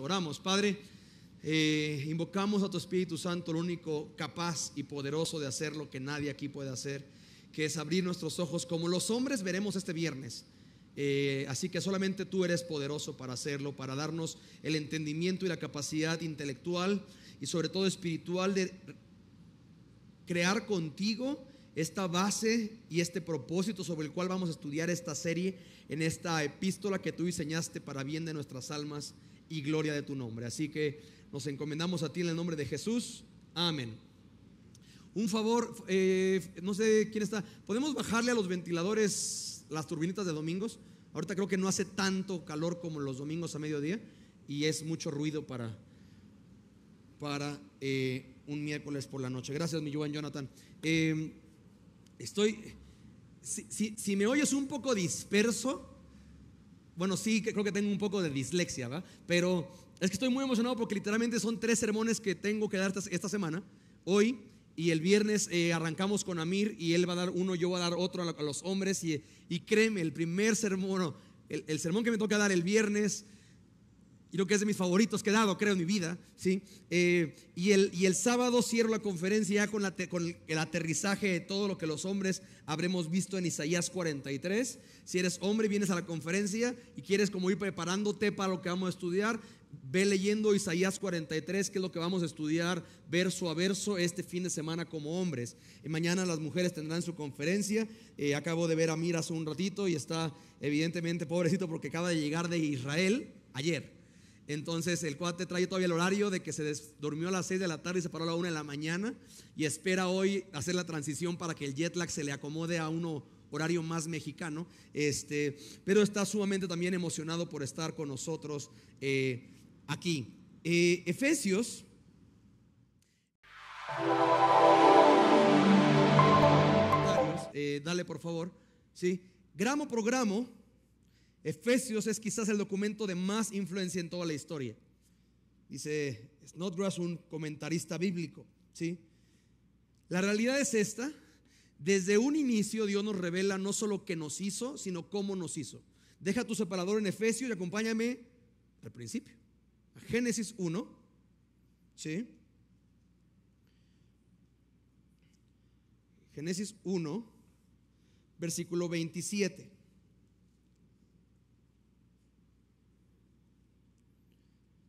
Oramos, Padre, invocamos a tu Espíritu Santo, el único capaz y poderoso de hacer lo que nadie aquí puede hacer, que es abrir nuestros ojos como los hombres veremos este viernes. Así que solamente tú eres poderoso para hacerlo, para darnos el entendimiento y la capacidad intelectual y sobre todo espiritual de crear contigo esta base y este propósito sobre el cual vamos a estudiar esta serie en esta epístola que tú diseñaste para bien de nuestras almas y gloria de tu nombre. Así que nos encomendamos a ti en el nombre de Jesús, amén. Un favor, no sé quién está, ¿podemos bajarle a los ventiladores las turbinitas de domingos? Ahorita creo que no hace tanto calor como los domingos a mediodía y es mucho ruido para un miércoles por la noche. Gracias, mi Juan Jonathan. Si me oyes un poco disperso, bueno, sí, que creo que tengo un poco de dislexia, ¿verdad? Pero es que estoy muy emocionado porque literalmente son 3 sermones que tengo que dar esta semana, hoy. Y el viernes arrancamos con Amir y él va a dar uno, yo voy a dar otro a los hombres. Y créeme, el primer sermón, el sermón que me toca dar el viernes, y lo que es de mis favoritos que he dado, creo, en mi vida, ¿sí? Y el sábado cierro la conferencia ya con el aterrizaje de todo lo que los hombres habremos visto en Isaías 43. Si eres hombre y vienes a la conferencia y quieres como ir preparándote para lo que vamos a estudiar, ve leyendo Isaías 43, que es lo que vamos a estudiar verso a verso este fin de semana como hombres. Mañana las mujeres tendrán su conferencia. Acabo de ver a Mira hace un ratito y está evidentemente pobrecito porque acaba de llegar de Israel ayer. Entonces el cuate trae todavía el horario de que se durmió a las 6 de la tarde y se paró a la 1 de la mañana y espera hoy hacer la transición para que el jet lag se le acomode a uno horario más mexicano, pero está sumamente también emocionado por estar con nosotros aquí. Efesios. Dale por favor, ¿sí? Gramo por gramo, Efesios es quizás el documento de más influencia en toda la historia. Dice Snodgrass, un comentarista bíblico, ¿sí? La realidad es esta: desde un inicio Dios nos revela no solo qué nos hizo, sino cómo nos hizo. Deja tu separador en Efesios y acompáñame al principio, a Génesis 1, ¿sí? Génesis 1, versículo 27.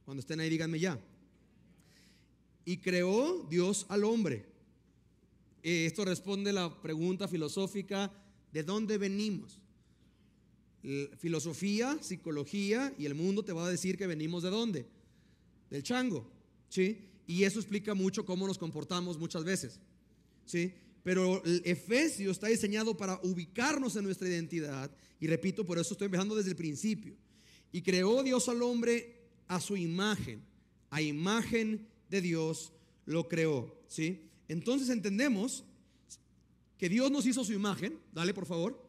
Cuando estén ahí, díganme ya. Y creó Dios al hombre. Esto responde la pregunta filosófica: ¿de dónde venimos? Filosofía, psicología y el mundo te va a decir que venimos ¿de dónde? Del chango, ¿sí? Y eso explica mucho cómo nos comportamos muchas veces, ¿sí? Pero el Efesios está diseñado para ubicarnos en nuestra identidad. Y repito, por eso estoy empezando desde el principio. Y creó Dios al hombre a su imagen, a imagen de Dios lo creó, ¿sí? Entonces entendemos que Dios nos hizo su imagen, dale por favor,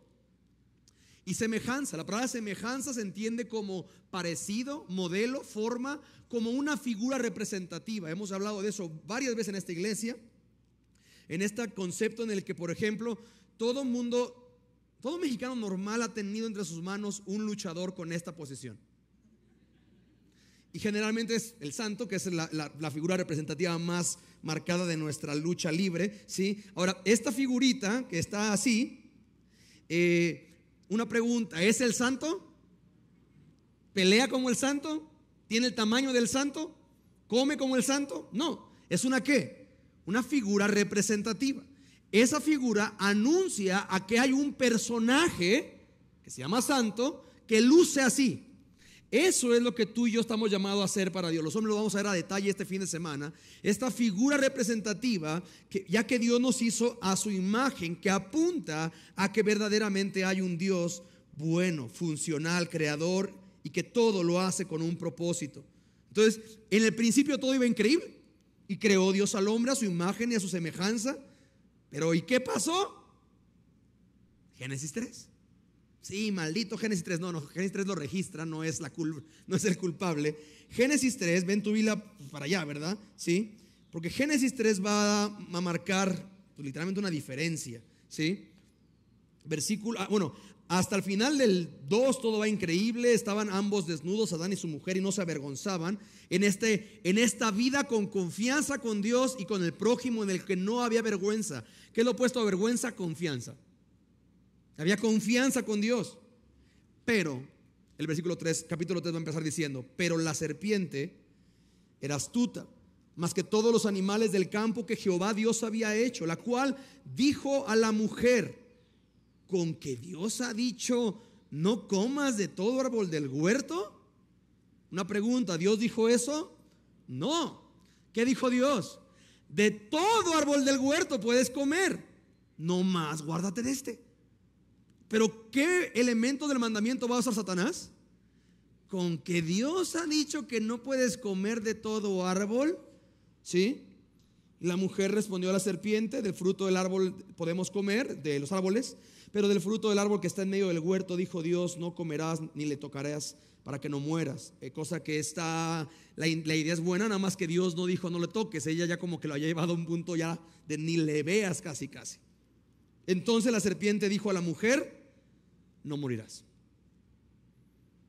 y semejanza. La palabra semejanza se entiende como parecido, modelo, forma, como una figura representativa. Hemos hablado de eso varias veces en esta iglesia, en este concepto en el que, por ejemplo, todo mexicano normal ha tenido entre sus manos un luchador con esta posición. Y generalmente es el santo, que es la figura representativa más marcada de nuestra lucha libre, ¿sí? Ahora, esta figurita que está así, una pregunta: ¿es el santo? ¿Pelea como el santo? ¿Tiene el tamaño del santo? ¿Come como el santo? No, es una ¿qué? Una figura representativa. Esa figura anuncia a que hay un personaje que se llama santo que luce así. Eso es lo que tú y yo estamos llamados a hacer para Dios. Los hombres lo vamos a ver a detalle este fin de semana. Esta figura representativa, ya que Dios nos hizo a su imagen, que apunta a que verdaderamente hay un Dios bueno, funcional, creador, y que todo lo hace con un propósito. Entonces, en el principio todo iba increíble. Y creó Dios al hombre a su imagen y a su semejanza. Pero ¿y qué pasó? Génesis 3. Sí, maldito Génesis 3, no, Génesis 3 lo registra, no es el culpable. Génesis 3, ven tu Biblia para allá, ¿verdad? Sí, porque Génesis 3 va a marcar literalmente una diferencia, ¿sí? Versículo, bueno, Hasta el final del 2 todo va increíble. Estaban ambos desnudos, Adán y su mujer, y no se avergonzaban. En esta vida con confianza con Dios y con el prójimo, en el que no había vergüenza. ¿Qué es lo opuesto a vergüenza? Confianza. Había confianza con Dios. Pero el versículo 3, capítulo 3 va a empezar diciendo: pero la serpiente era astuta más que todos los animales del campo que Jehová Dios había hecho, la cual dijo a la mujer: ¿con que Dios ha dicho, no comas de todo árbol del huerto? Una pregunta, ¿Dios dijo eso? No. ¿Qué dijo Dios? De todo árbol del huerto puedes comer, no más guárdate de este. ¿Pero qué elemento del mandamiento va a usar Satanás? ¿Con que Dios ha dicho que no puedes comer de todo árbol? ¿Sí? La mujer respondió a la serpiente: del fruto del árbol podemos comer, de los árboles, pero del fruto del árbol que está en medio del huerto, dijo Dios, no comerás ni le tocarás para que no mueras. Cosa que está, la idea es buena, nada más que Dios no dijo no le toques. Ella ya como que lo había llevado a un punto ya de ni le veas casi casi. Entonces la serpiente dijo a la mujer: no morirás,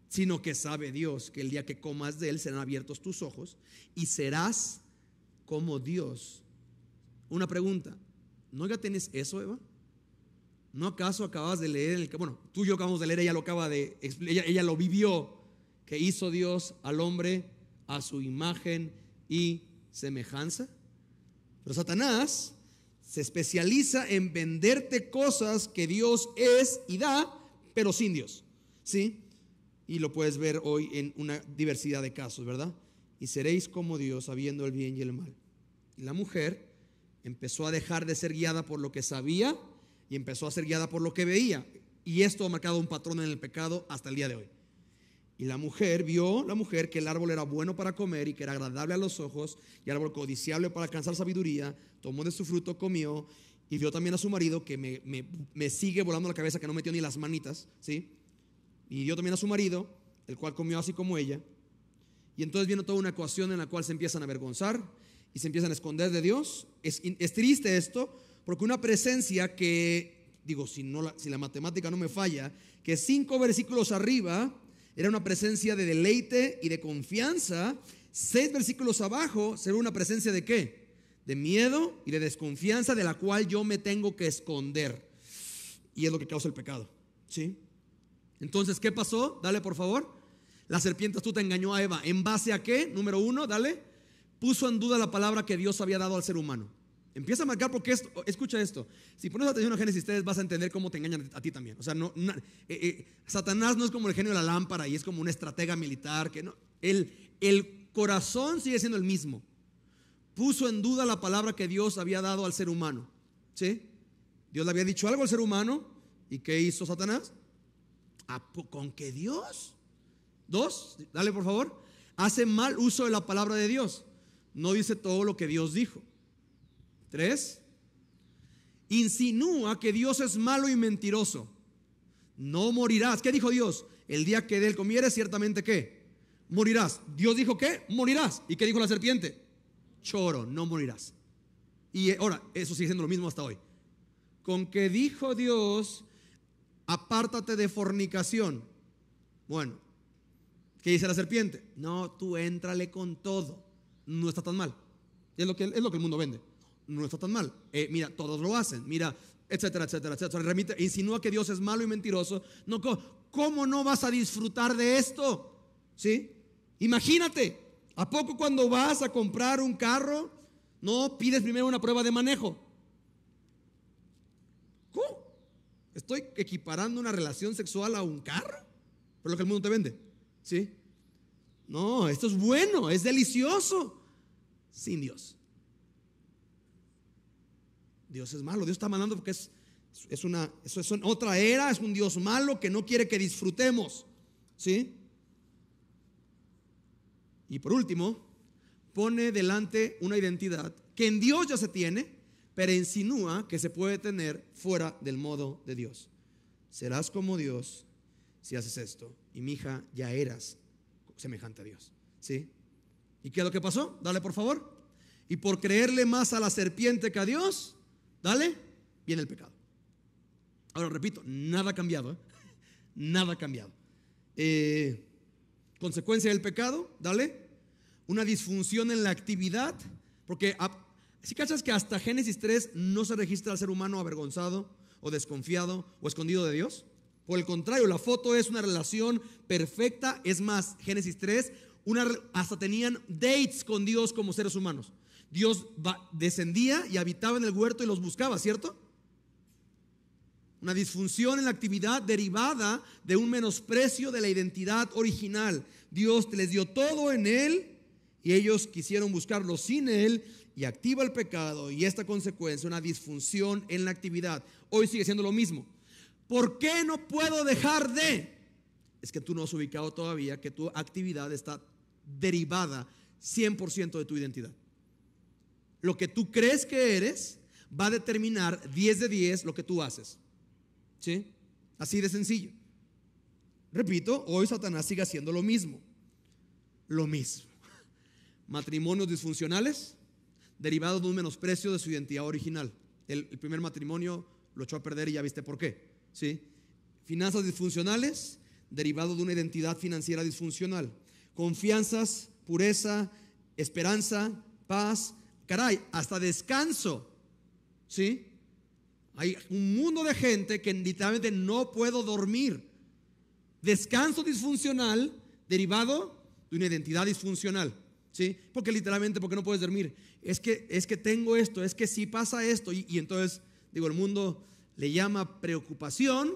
sino que sabe Dios que el día que comas de él serán abiertos tus ojos y serás como Dios. Una pregunta, ¿no ya tienes eso, Eva? ¿No acaso acabas de leer, tú y yo acabamos de leer, ella lo acaba de explicar, ella lo vivió, que hizo Dios al hombre a su imagen y semejanza? Pero Satanás se especializa en venderte cosas que Dios es y da, pero sin Dios, ¿sí? Y lo puedes ver hoy en una diversidad de casos, ¿verdad? Y seréis como Dios, sabiendo el bien y el mal. Y la mujer empezó a dejar de ser guiada por lo que sabía y empezó a ser guiada por lo que veía. Y esto ha marcado un patrón en el pecado hasta el día de hoy. Y la mujer vio, que el árbol era bueno para comer y que era agradable a los ojos y árbol codiciable para alcanzar sabiduría. Tomó de su fruto, comió, y vio también a su marido, que me sigue volando la cabeza, que no metió ni las manitas, ¿sí? Y vio también a su marido, el cual comió así como ella. Y entonces viene toda una ecuación en la cual se empiezan a avergonzar y se empiezan a esconder de Dios. Es triste esto, porque una presencia que, si la matemática no me falla, que 5 versículos arriba era una presencia de deleite y de confianza, 6 versículos abajo será una presencia de ¿qué? De miedo y de desconfianza, de la cual yo me tengo que esconder. Y es lo que causa el pecado, ¿sí? Entonces, ¿qué pasó? Dale, por favor. La serpiente astuta engañó a Eva. ¿En base a qué? Número 1, dale. Puso en duda la palabra que Dios había dado al ser humano. Empieza a marcar, porque esto, escucha esto. Si pones atención a Génesis 3, vas a entender cómo te engañan a ti también. O sea, Satanás no es como el genio de la lámpara y es como un estratega militar. Que no, el corazón sigue siendo el mismo. Puso en duda la palabra que Dios había dado al ser humano. ¿Sí? Dios le había dicho algo al ser humano. ¿Y qué hizo Satanás? ¿Con qué Dios? 2, dale por favor. Hace mal uso de la palabra de Dios. No dice todo lo que Dios dijo. 3, insinúa que Dios es malo y mentiroso. No morirás. ¿Qué dijo Dios? El día que de él comieres, ciertamente ¿qué? Morirás. ¿Dios dijo qué? Morirás. ¿Y qué dijo la serpiente? Choro, no morirás. Y ahora, eso sigue siendo lo mismo hasta hoy. Con que dijo Dios, apártate de fornicación. Bueno, ¿qué dice la serpiente? No, tú éntrale con todo, no está tan mal. Es lo que el mundo vende. No está tan mal, mira, todos lo hacen, mira, etcétera, etcétera, etcétera. Remite, insinúa que Dios es malo y mentiroso. No, ¿cómo no vas a disfrutar de esto? ¿Sí? Imagínate, ¿a poco cuando vas a comprar un carro no pides primero una prueba de manejo? ¿Cómo? ¿Estoy equiparando una relación sexual a un carro? Por lo que el mundo te vende. ¿Sí? No, esto es bueno, es delicioso. Sin Dios. Dios es malo, Dios está mandando porque es otra era, es un Dios malo que no quiere que disfrutemos. ¿Sí? Y por último, pone delante una identidad que en Dios ya se tiene, pero insinúa que se puede tener fuera del modo de Dios. Serás como Dios si haces esto. Y mi hija, ya eras semejante a Dios. ¿Sí? ¿Y qué es lo que pasó? Dale por favor. Y por creerle más a la serpiente que a Dios, dale, viene el pecado. Ahora repito, nada ha cambiado, ¿eh? Nada ha cambiado. Consecuencia del pecado, dale. Una disfunción en la actividad, porque si cachas que hasta Génesis 3 no se registra al ser humano avergonzado o desconfiado o escondido de Dios. Por el contrario, la foto es una relación perfecta. Es más, Génesis 3, hasta tenían dates con Dios como seres humanos. Dios descendía y habitaba en el huerto y los buscaba, ¿cierto? Una disfunción en la actividad derivada de un menosprecio de la identidad original. Dios les dio todo en Él y ellos quisieron buscarlo sin Él, y activa el pecado y esta consecuencia, una disfunción en la actividad. Hoy sigue siendo lo mismo. ¿Por qué no puedo dejar de? Es que tú no has ubicado todavía que tu actividad está derivada 100% de tu identidad. Lo que tú crees que eres va a determinar 10 de 10 lo que tú haces. ¿Sí? Así de sencillo. Repito, hoy Satanás sigue haciendo lo mismo. Lo mismo. Matrimonios disfuncionales derivados de un menosprecio de su identidad original. El primer matrimonio lo echó a perder y ya viste por qué. ¿Sí? Finanzas disfuncionales derivados de una identidad financiera disfuncional. Confianzas, pureza, esperanza, paz, caray, hasta descanso. ¿Sí? Hay un mundo de gente que literalmente no puedo dormir. Descanso disfuncional derivado de una identidad disfuncional. ¿Sí? Porque literalmente, ¿por qué no puedes dormir? Es que tengo esto, es que sí pasa esto. Y entonces, digo, el mundo le llama preocupación,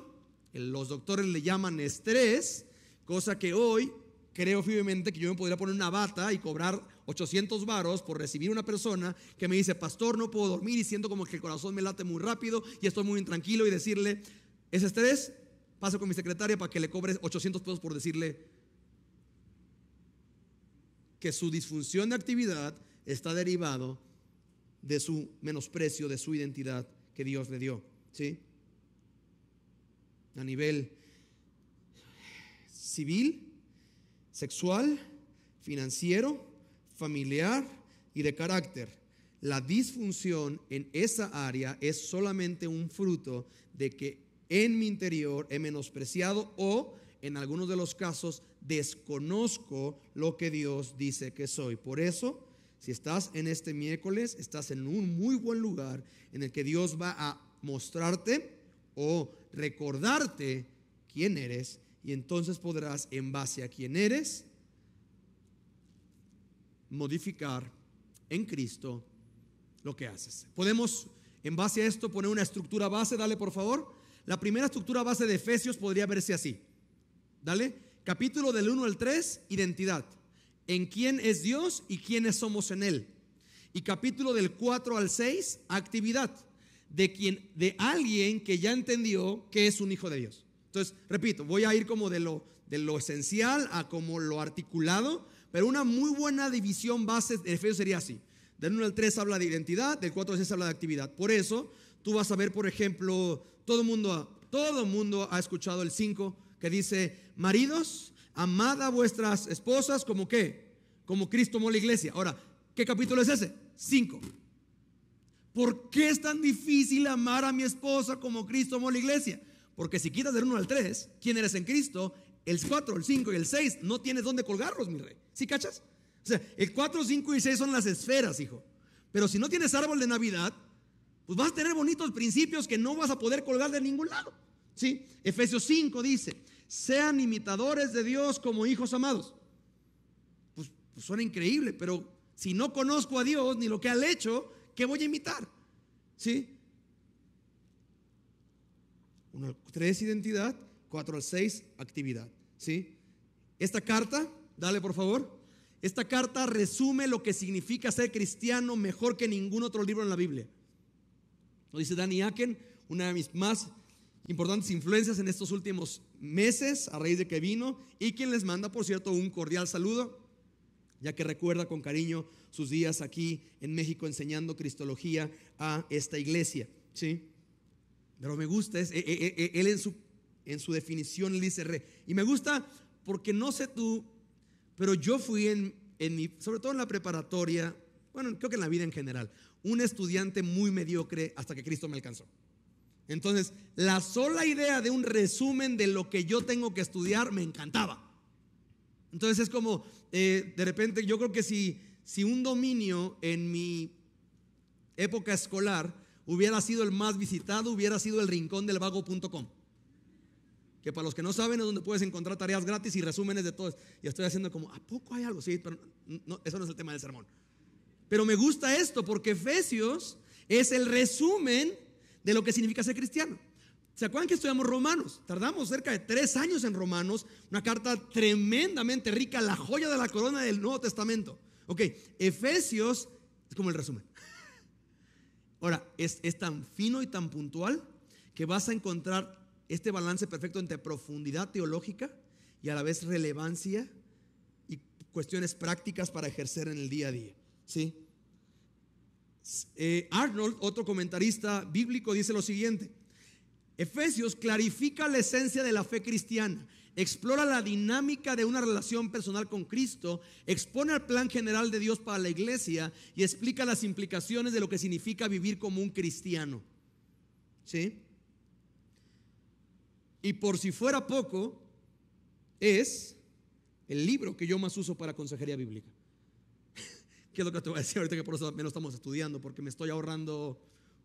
los doctores le llaman estrés, cosa que hoy creo firmemente que yo me podría poner una bata y cobrar 800 varos por recibir una persona que me dice: pastor, no puedo dormir y siento como que el corazón me late muy rápido y estoy muy intranquilo, y decirle: ese estrés, paso con mi secretaria para que le cobre 800 pesos por decirle que su disfunción de actividad está derivado de su menosprecio de su identidad que Dios le dio. ¿Sí? A nivel civil, sexual, financiero, familiar y de carácter. La disfunción en esa área es solamente un fruto de que en mi interior he menospreciado o, en algunos de los casos, desconozco lo que Dios dice que soy. Por eso, si estás en este miércoles, estás en un muy buen lugar en el que Dios va a mostrarte o recordarte quién eres. Y entonces podrás, en base a quién eres, modificar en Cristo lo que haces. Podemos, en base a esto, poner una estructura base. Dale, por favor. La primera estructura base de Efesios podría verse así. Dale. Capítulo del 1 al 3, identidad. En quién es Dios y quiénes somos en Él. Y capítulo del 4 al 6, actividad. De alguien que ya entendió que es un hijo de Dios. Entonces, repito, voy a ir como de lo esencial a como lo articulado, pero una muy buena división base de Efesios sería así. Del 1 al 3 habla de identidad, del 4 al 6 habla de actividad. Por eso, tú vas a ver, por ejemplo, todo mundo ha escuchado el 5 que dice: maridos, amad a vuestras esposas como ¿qué? Como Cristo amó la iglesia. Ahora, ¿qué capítulo es ese? 5. ¿Por qué es tan difícil amar a mi esposa como Cristo amó la iglesia? Porque si quitas del 1 al 3, ¿quién eres en Cristo? El 4, el 5 y el 6, no tienes dónde colgarlos, mi rey. ¿Sí cachas? O sea, el 4, 5 y 6 son las esferas, hijo. Pero si no tienes árbol de Navidad, pues vas a tener bonitos principios que no vas a poder colgar de ningún lado. ¿Sí? Efesios 5 dice: sean imitadores de Dios como hijos amados. Pues suena increíble, pero si no conozco a Dios ni lo que ha hecho, ¿qué voy a imitar? ¿Sí? 1 al 3, identidad. 4 al 6, actividad. ¿Sí? Esta carta, dale por favor. Esta carta resume lo que significa ser cristiano mejor que ningún otro libro en la Biblia. Lo dice Dani Aken, una de mis más importantes influencias en estos últimos meses, a raíz de que vino, y quien les manda, por cierto, un cordial saludo, ya que recuerda con cariño sus días aquí en México enseñando cristología a esta iglesia. ¿Sí? Pero me gusta, él en su definición le dice y me gusta porque no sé tú, pero yo fui sobre todo en la preparatoria, bueno, creo que en la vida en general, un estudiante muy mediocre hasta que Cristo me alcanzó. Entonces, la sola idea de un resumen de lo que yo tengo que estudiar me encantaba. Entonces es como, de repente, yo creo que si un dominio en mi época escolar hubiera sido el más visitado, hubiera sido el rincondelvago.com, que para los que no saben es donde puedes encontrar tareas gratis y resúmenes de todo. Y estoy haciendo como, ¿a poco hay algo? Sí, pero no, eso no es el tema del sermón. Pero me gusta esto porque Efesios es el resumen de lo que significa ser cristiano. ¿Se acuerdan que estudiamos Romanos? Tardamos cerca de 3 años en Romanos, una carta tremendamente rica, la joya de la corona del Nuevo Testamento. Ok, Efesios es como el resumen. Ahora, es tan fino y tan puntual que vas a encontrar este balance perfecto entre profundidad teológica y a la vez relevancia y cuestiones prácticas para ejercer en el día a día, ¿sí? Arnold, otro comentarista bíblico, dice lo siguiente: Efesios clarifica la esencia de la fe cristiana, explora la dinámica de una relación personal con Cristo, expone el plan general de Dios para la iglesia y explica las implicaciones de lo que significa vivir como un cristiano, ¿sí? Y por si fuera poco, es el libro que yo más uso para consejería bíblica. ¿Qué es lo que te voy a decir ahorita? Que por eso me lo estamos estudiando, porque me estoy ahorrando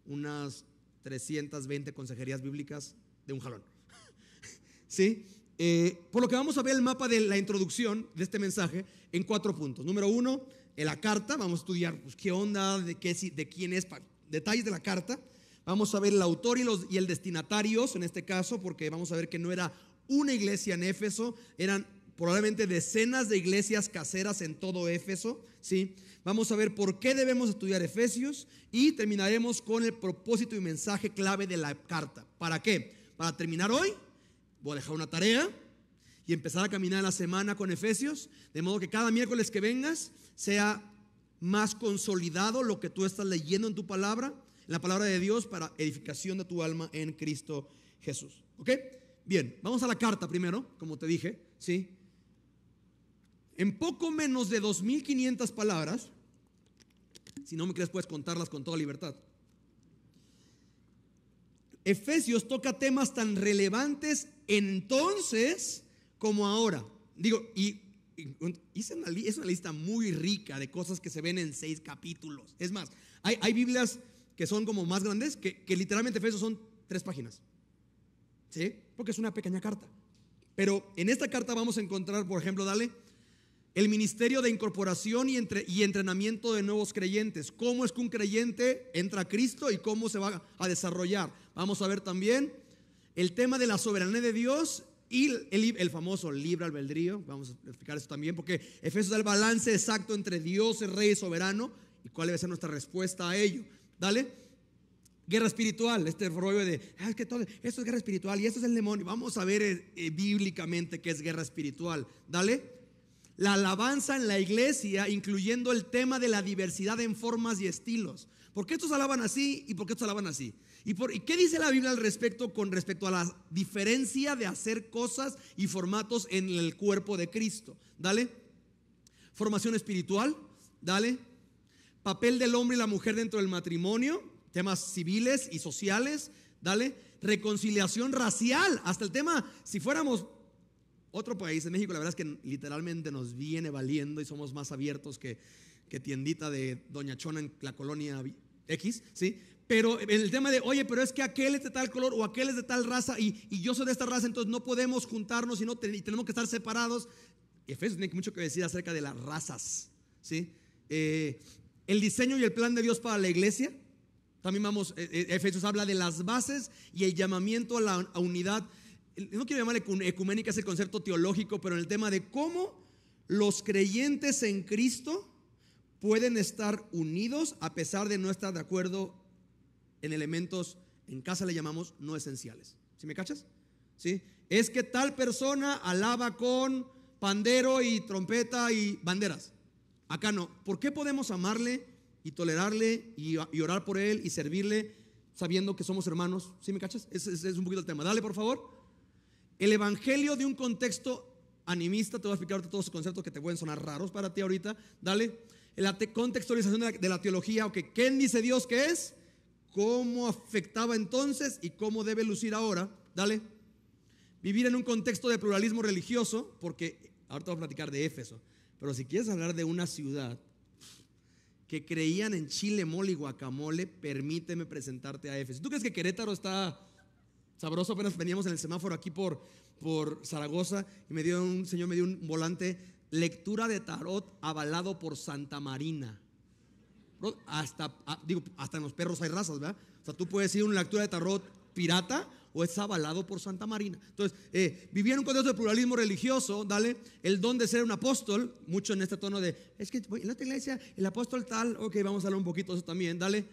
unas 320 consejerías bíblicas de un jalón. ¿Sí? Por lo que vamos a ver el mapa de la introducción de este mensaje en 4 puntos. Número 1, en la carta. Vamos a estudiar pues, qué onda, de quién es, detalles de la carta. Vamos a ver el autor y el destinatarios en este caso, porque vamos a ver que no era una iglesia en Éfeso, eran probablemente decenas de iglesias caseras en todo Éfeso, ¿sí? Vamos a ver por qué debemos estudiar Efesios y terminaremos con el propósito y mensaje clave de la carta. ¿Para qué? Para terminar hoy, voy a dejar una tarea y empezar a caminar la semana con Efesios, de modo que cada miércoles que vengas sea más consolidado lo que tú estás leyendo en tu palabra, en la palabra de Dios, para edificación de tu alma en Cristo Jesús. ¿Ok? Bien, vamos a la carta primero, como te dije, ¿sí? En poco menos de 2.500 palabras, si no me crees puedes contarlas con toda libertad, Efesios toca temas tan relevantes entonces como ahora. Digo, es una lista muy rica de cosas que se ven en 6 capítulos. Es más, hay Biblias que son como más grandes, que literalmente Efesios son 3 páginas, ¿sí? Porque es una pequeña carta. Pero en esta carta vamos a encontrar, por ejemplo, el ministerio de incorporación y entrenamiento de nuevos creyentes. Cómo es que un creyente entra a Cristo y cómo se va a desarrollar. Vamos a ver también el tema de la soberanía de Dios y el famoso libre albedrío. Vamos a explicar eso también, porque Efesios da el balance exacto entre Dios, el Rey soberano, y cuál debe ser nuestra respuesta a ello. Dale. Guerra espiritual, este rollo de es que todo, esto es guerra espiritual y esto es el demonio. Vamos a ver bíblicamente qué es guerra espiritual. Dale. La alabanza en la iglesia, incluyendo el tema de la diversidad en formas y estilos. ¿Por qué estos alaban así y por qué estos alaban así? ¿Y qué dice la Biblia al respecto con respecto a la diferencia de hacer cosas y formatos en el cuerpo de Cristo? Dale. Formación espiritual. Dale. Papel del hombre y la mujer dentro del matrimonio, temas civiles y sociales. Dale. Reconciliación racial, hasta el tema, si fuéramos otro país, en México la verdad es que literalmente nos viene valiendo y somos más abiertos que tiendita de Doña Chona en la colonia X, ¿sí? Pero el tema de, oye, pero es que aquel es de tal color o aquel es de tal raza y yo soy de esta raza, entonces no podemos juntarnos y tenemos que estar separados. Efesios tiene mucho que decir acerca de las razas, ¿sí? El diseño y el plan de Dios para la iglesia. También Efesios habla de las bases y el llamamiento a la unidad. No quiero llamar ecuménica ese concepto teológico, pero en el tema de cómo los creyentes en Cristo pueden estar unidos a pesar de no estar de acuerdo en elementos, en casa le llamamos no esenciales. ¿Sí me cachas? ¿Sí? Es que tal persona alaba con pandero y trompeta y banderas. Acá no. ¿Por qué podemos amarle y tolerarle y orar por él y servirle sabiendo que somos hermanos? ¿Sí me cachas? Es un poquito el tema. Dale, por favor. El evangelio de un contexto animista. Te voy a explicar todos los conceptos que te pueden sonar raros para ti ahorita. Dale. La contextualización de la teología. Okay. ¿Quién dice Dios que es? cómo afectaba entonces y cómo debe lucir ahora. Dale. Vivir en un contexto de pluralismo religioso, porque ahorita vamos a platicar de Éfeso, pero si quieres hablar de una ciudad que creían en chile, mole y guacamole, permíteme presentarte a Éfeso. ¿Tú crees que Querétaro está sabroso? Apenas veníamos en el semáforo aquí por Zaragoza y un señor me dio un volante, lectura de tarot avalado por Santa Marina. Hasta en los perros hay razas, ¿verdad? O sea, tú puedes ir a una lectura de tarot pirata o es avalado por Santa Marina. Entonces, vivía en un contexto de pluralismo religioso, dale, el don de ser un apóstol, mucho en este tono de, es que en la otra iglesia, el apóstol tal, ok, vamos a hablar un poquito de eso también, dale.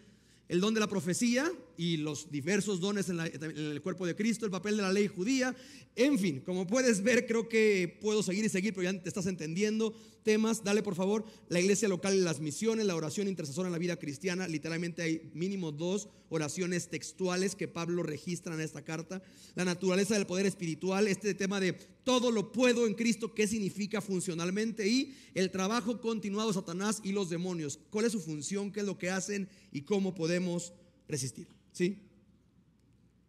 El don de la profecía y los diversos dones en el cuerpo de Cristo, el papel de la ley judía, en fin, como puedes ver, creo que puedo seguir y seguir, pero ya te estás entendiendo temas, dale por favor, la iglesia local y las misiones, la oración intercesora en la vida cristiana, literalmente hay mínimo 2 oraciones textuales que Pablo registra en esta carta, la naturaleza del poder espiritual, este tema de todo lo puedo en Cristo, qué significa funcionalmente, y el trabajo continuado de Satanás y los demonios, cuál es su función, qué es lo que hacen y cómo poder resistir, ¿sí?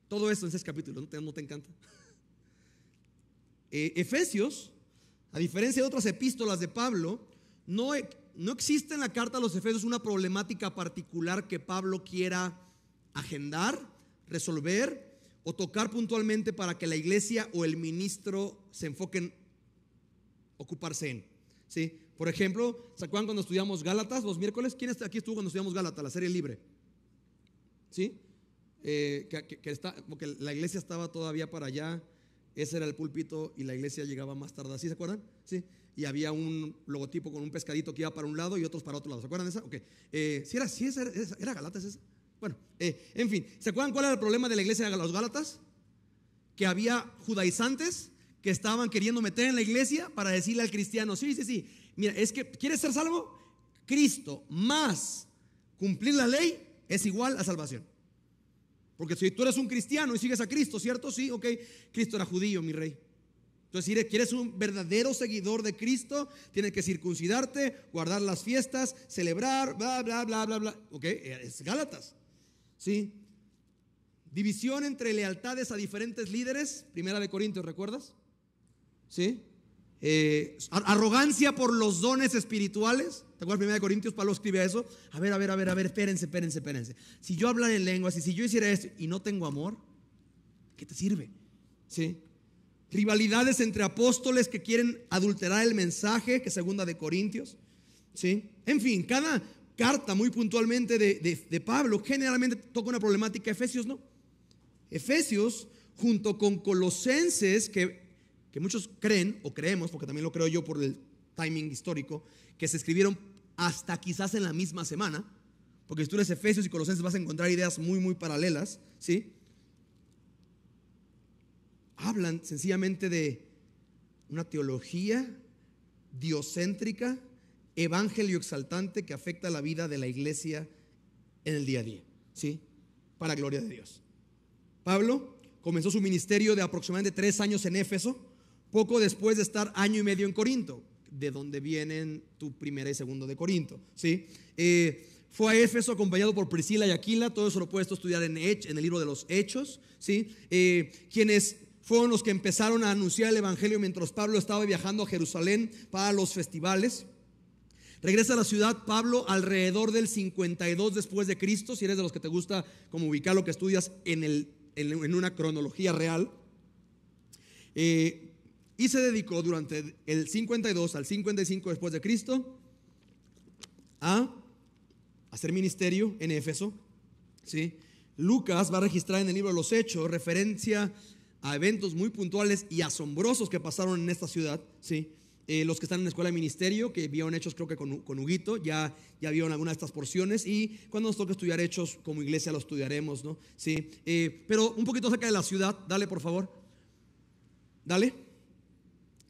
Todo esto en 6 capítulos, ¿no te encanta? Efesios, a diferencia de otras epístolas de Pablo, no existe en la carta a los Efesios una problemática particular que Pablo quiera agendar, resolver o tocar puntualmente para que la iglesia o el ministro se enfoquen, ocuparse en, ¿sí? Por ejemplo, ¿se acuerdan cuando estudiamos Gálatas los miércoles? ¿Quién aquí estuvo cuando estudiamos Gálatas, la serie libre? ¿Sí? Porque la iglesia estaba todavía para allá, ese era el púlpito y la iglesia llegaba más tarde, ¿sí se acuerdan? ¿Sí? Y había un logotipo con un pescadito que iba para un lado y otros para otro lado, ¿se acuerdan de esa? Ok, ¿era Galatas esa? Bueno, en fin, ¿se acuerdan cuál era el problema de la iglesia de los Gálatas? Que había judaizantes que estaban queriendo meter en la iglesia para decirle al cristiano, sí, sí, sí, mira, es que ¿quieres ser salvo? Cristo más cumplir la ley es igual a salvación. Porque si tú eres un cristiano y sigues a Cristo, ¿cierto? Sí, ok, Cristo era judío, mi rey. Entonces, si quieres un verdadero seguidor de Cristo, tienes que circuncidarte, guardar las fiestas, celebrar, bla, bla, bla, bla, bla. Ok, es Gálatas, ¿sí? División entre lealtades a diferentes líderes, primera de Corintios, ¿recuerdas? ¿Sí? Arrogancia por los dones espirituales. ¿Te acuerdas? Primera de Corintios, Pablo escribe eso. A ver, espérense. Si yo hablara en lenguas y si yo hiciera esto y no tengo amor, ¿qué te sirve? ¿Sí? Rivalidades entre apóstoles que quieren adulterar el mensaje, que es segunda de Corintios, ¿sí? En fin, cada carta muy puntualmente de Pablo generalmente toca una problemática. Efesios no. Efesios junto con Colosenses, que muchos creen o creemos, porque también lo creo yo por el timing histórico, que se escribieron hasta quizás en la misma semana, porque si tú eres Efesios y Colosenses vas a encontrar ideas muy, muy paralelas, ¿sí? Hablan sencillamente de una teología diocéntrica, evangelio exaltante que afecta la vida de la iglesia en el día a día, ¿sí? Para la gloria de Dios. Pablo comenzó su ministerio de aproximadamente 3 años en Éfeso, poco después de estar año y medio en Corinto, de donde vienen tu primera y segunda de Corinto, ¿sí? Fue a Éfeso acompañado por Priscila y Aquila, todo eso lo puedes estudiar en el libro de los Hechos, ¿sí? Quienes fueron los que empezaron a anunciar el evangelio mientras Pablo estaba viajando a Jerusalén para los festivales. Regresa a la ciudad Pablo alrededor del 52 después de Cristo, si eres de los que te gusta como ubicar lo que estudias en una cronología real. Y se dedicó durante el 52 al 55 después de Cristo a hacer ministerio en Éfeso, ¿sí? Lucas va a registrar en el libro de los Hechos referencia a eventos muy puntuales y asombrosos que pasaron en esta ciudad, ¿sí? Los que están en la escuela de ministerio, que vieron Hechos creo que con Huguito, ya vieron algunas de estas porciones, y cuando nos toque estudiar Hechos como iglesia lo estudiaremos, ¿no? Sí, pero un poquito acerca de la ciudad, dale por favor, dale.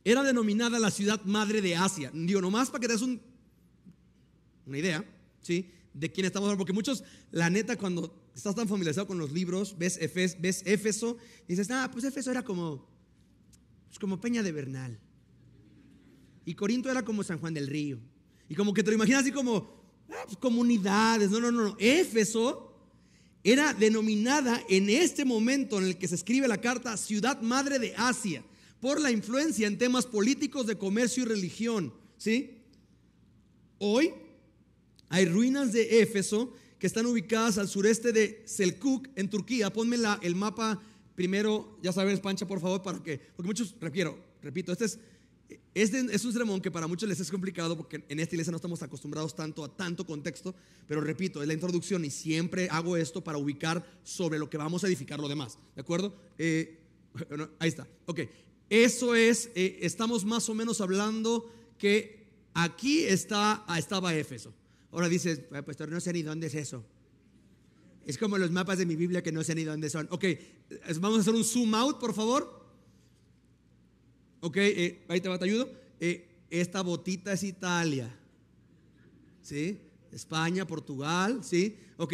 Era denominada la ciudad madre de Asia. Digo, nomás para que te des una idea, ¿sí? De quién estamos hablando. Porque muchos, la neta, cuando estás tan familiarizado con los libros, ves Éfeso, y dices, pues Éfeso era como Peña de Bernal. Y Corinto era como San Juan del Río. Y como que te lo imaginas así como, pues, comunidades. No. Éfeso era denominada en este momento en el que se escribe la carta Ciudad Madre de Asia, por la influencia en temas políticos, de comercio y religión, ¿sí? Hoy hay ruinas de Éfeso que están ubicadas al sureste de Selçuk, en Turquía. Ponme el mapa primero, ya sabes, Pancha, por favor, para que, porque muchos, repito, este es un sermón que para muchos les es complicado, porque en esta iglesia no estamos acostumbrados tanto a tanto contexto, pero repito, es la introducción y siempre hago esto para ubicar sobre lo que vamos a edificar lo demás, ¿de acuerdo? Bueno, ahí está, ok, eso es, estamos más o menos hablando que aquí estaba Éfeso. Ahora dices, pastor, no sé ni dónde es eso. Es como los mapas de mi Biblia que no sé ni dónde son. Ok, vamos a hacer un zoom out, por favor. Ok, ahí te ayudo. Esta botita es Italia, ¿sí? España, Portugal, ¿sí? Ok,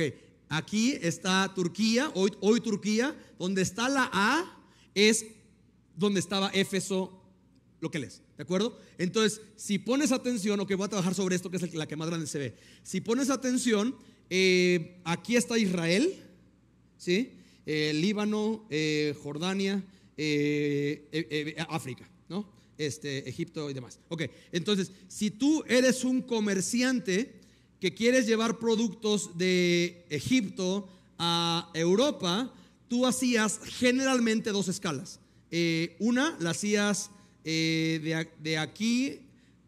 aquí está Turquía, hoy Turquía. Donde está la A es donde estaba Éfeso, lo que lees, ¿de acuerdo? Entonces, si pones atención, ok, voy a trabajar sobre esto que es la que más grande se ve. Si pones atención, aquí está Israel, ¿sí? Líbano, Jordania, África, ¿no? Egipto y demás. Ok, entonces, si tú eres un comerciante que quieres llevar productos de Egipto a Europa, tú hacías generalmente dos escalas. Una la hacías de aquí,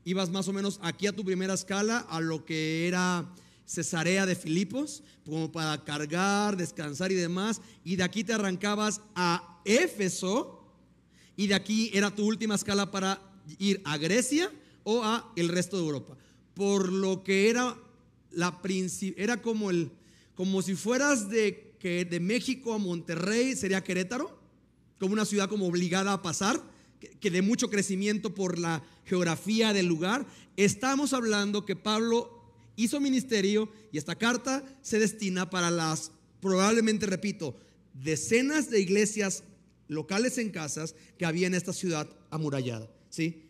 ibas más o menos aquí a tu primera escala, a lo que era Cesarea de Filipos, como para cargar, descansar y demás, y de aquí te arrancabas a Éfeso. Y de aquí era tu última escala para ir a Grecia o a el resto de Europa. Por lo que era era como si fueras de México a Monterrey, sería Querétaro, como una ciudad como obligada a pasar, que de mucho crecimiento por la geografía del lugar. Estamos hablando que Pablo hizo ministerio y esta carta se destina para las, probablemente, repito, decenas de iglesias locales en casas que había en esta ciudad amurallada, ¿sí?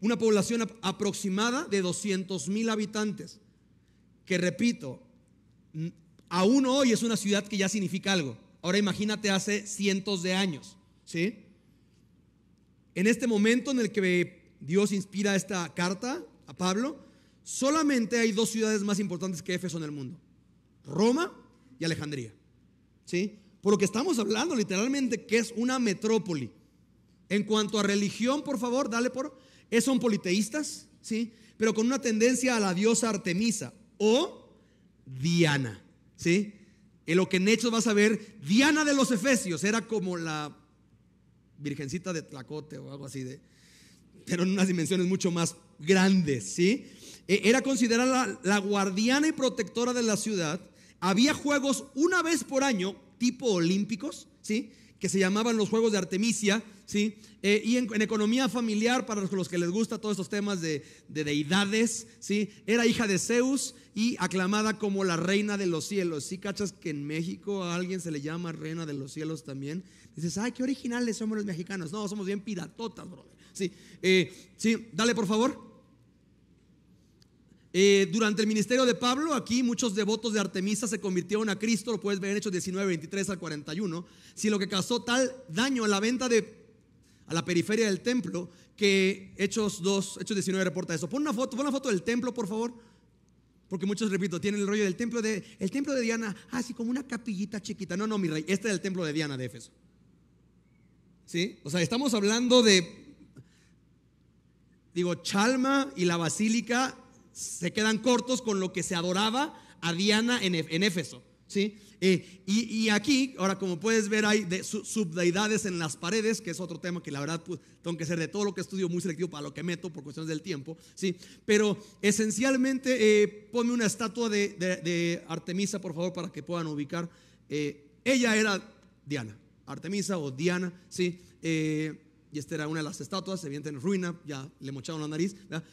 Una población aproximada de 200,000 habitantes, que repito, aún hoy es una ciudad que ya significa algo. Ahora imagínate hace cientos de años, ¿sí? En este momento en el que Dios inspira esta carta a Pablo, solamente hay dos ciudades más importantes que Éfeso en el mundo: Roma y Alejandría, ¿sí? Por lo que estamos hablando literalmente que es una metrópoli. En cuanto a religión, por favor, dale por... Son politeístas, ¿sí? Pero con una tendencia a la diosa Artemisa o Diana, ¿sí? En lo que en Hechos vas a ver, Diana de los Efesios era como la virgencita de Tlacote o algo así, pero en unas dimensiones mucho más grandes, ¿sí? Era considerada la guardiana y protectora de la ciudad. Había juegos una vez por año, tipo olímpicos, ¿sí? Que se llamaban los Juegos de Artemisia, ¿sí? Y en economía familiar, para los que les gusta todos estos temas de deidades, ¿sí? Era hija de Zeus y aclamada como la reina de los cielos. ¿Sí cachas que en México a alguien se le llama reina de los cielos también? Dices, ay, qué originales somos los mexicanos. No, somos bien piratotas, brother. Sí, sí, dale por favor. Durante el ministerio de Pablo, aquí muchos devotos de Artemisa se convirtieron a Cristo. Lo puedes ver en Hechos 19, 23 al 41. Si lo que causó tal daño a la venta a la periferia del templo, que Hechos 19 reporta eso. Pon una foto del templo, por favor. Porque muchos, repito, tienen el rollo del templo el templo de Diana, así como una capillita chiquita. No, mi rey, este es el templo de Diana de Éfeso, ¿sí? O sea, estamos hablando de, Chalma y la basílica se quedan cortos con lo que se adoraba a Diana en Éfeso, ¿sí? Y aquí, ahora, como puedes ver, hay subdeidades en las paredes, que es otro tema que la verdad tengo que ser de todo lo que estudio muy selectivo para lo que meto por cuestiones del tiempo, ¿sí? Pero esencialmente, ponme una estatua de Artemisa, por favor, para que puedan ubicar. Ella era Diana, Artemisa o Diana, ¿sí? Y esta era una de las estatuas, evidentemente en ruina, ya le mocharon la nariz, ¿verdad?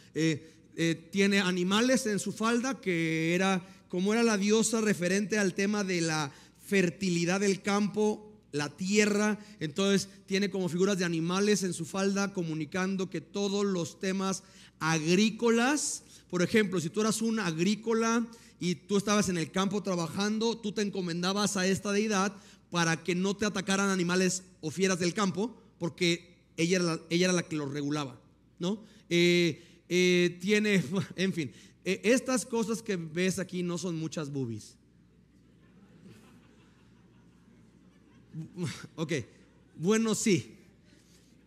Tiene animales en su falda, que era como era la diosa referente al tema de la fertilidad del campo, la tierra. Entonces tiene como figuras de animales en su falda, comunicando que todos los temas agrícolas, Por ejemplo, si tú eras un agrícola y tú estabas en el campo trabajando, tú te encomendabas a esta deidad para que no te atacaran animales o fieras del campo, porque ella era la que los regulaba, ¿no? En fin, estas cosas que ves aquí no son muchas boobies. Ok, bueno, sí,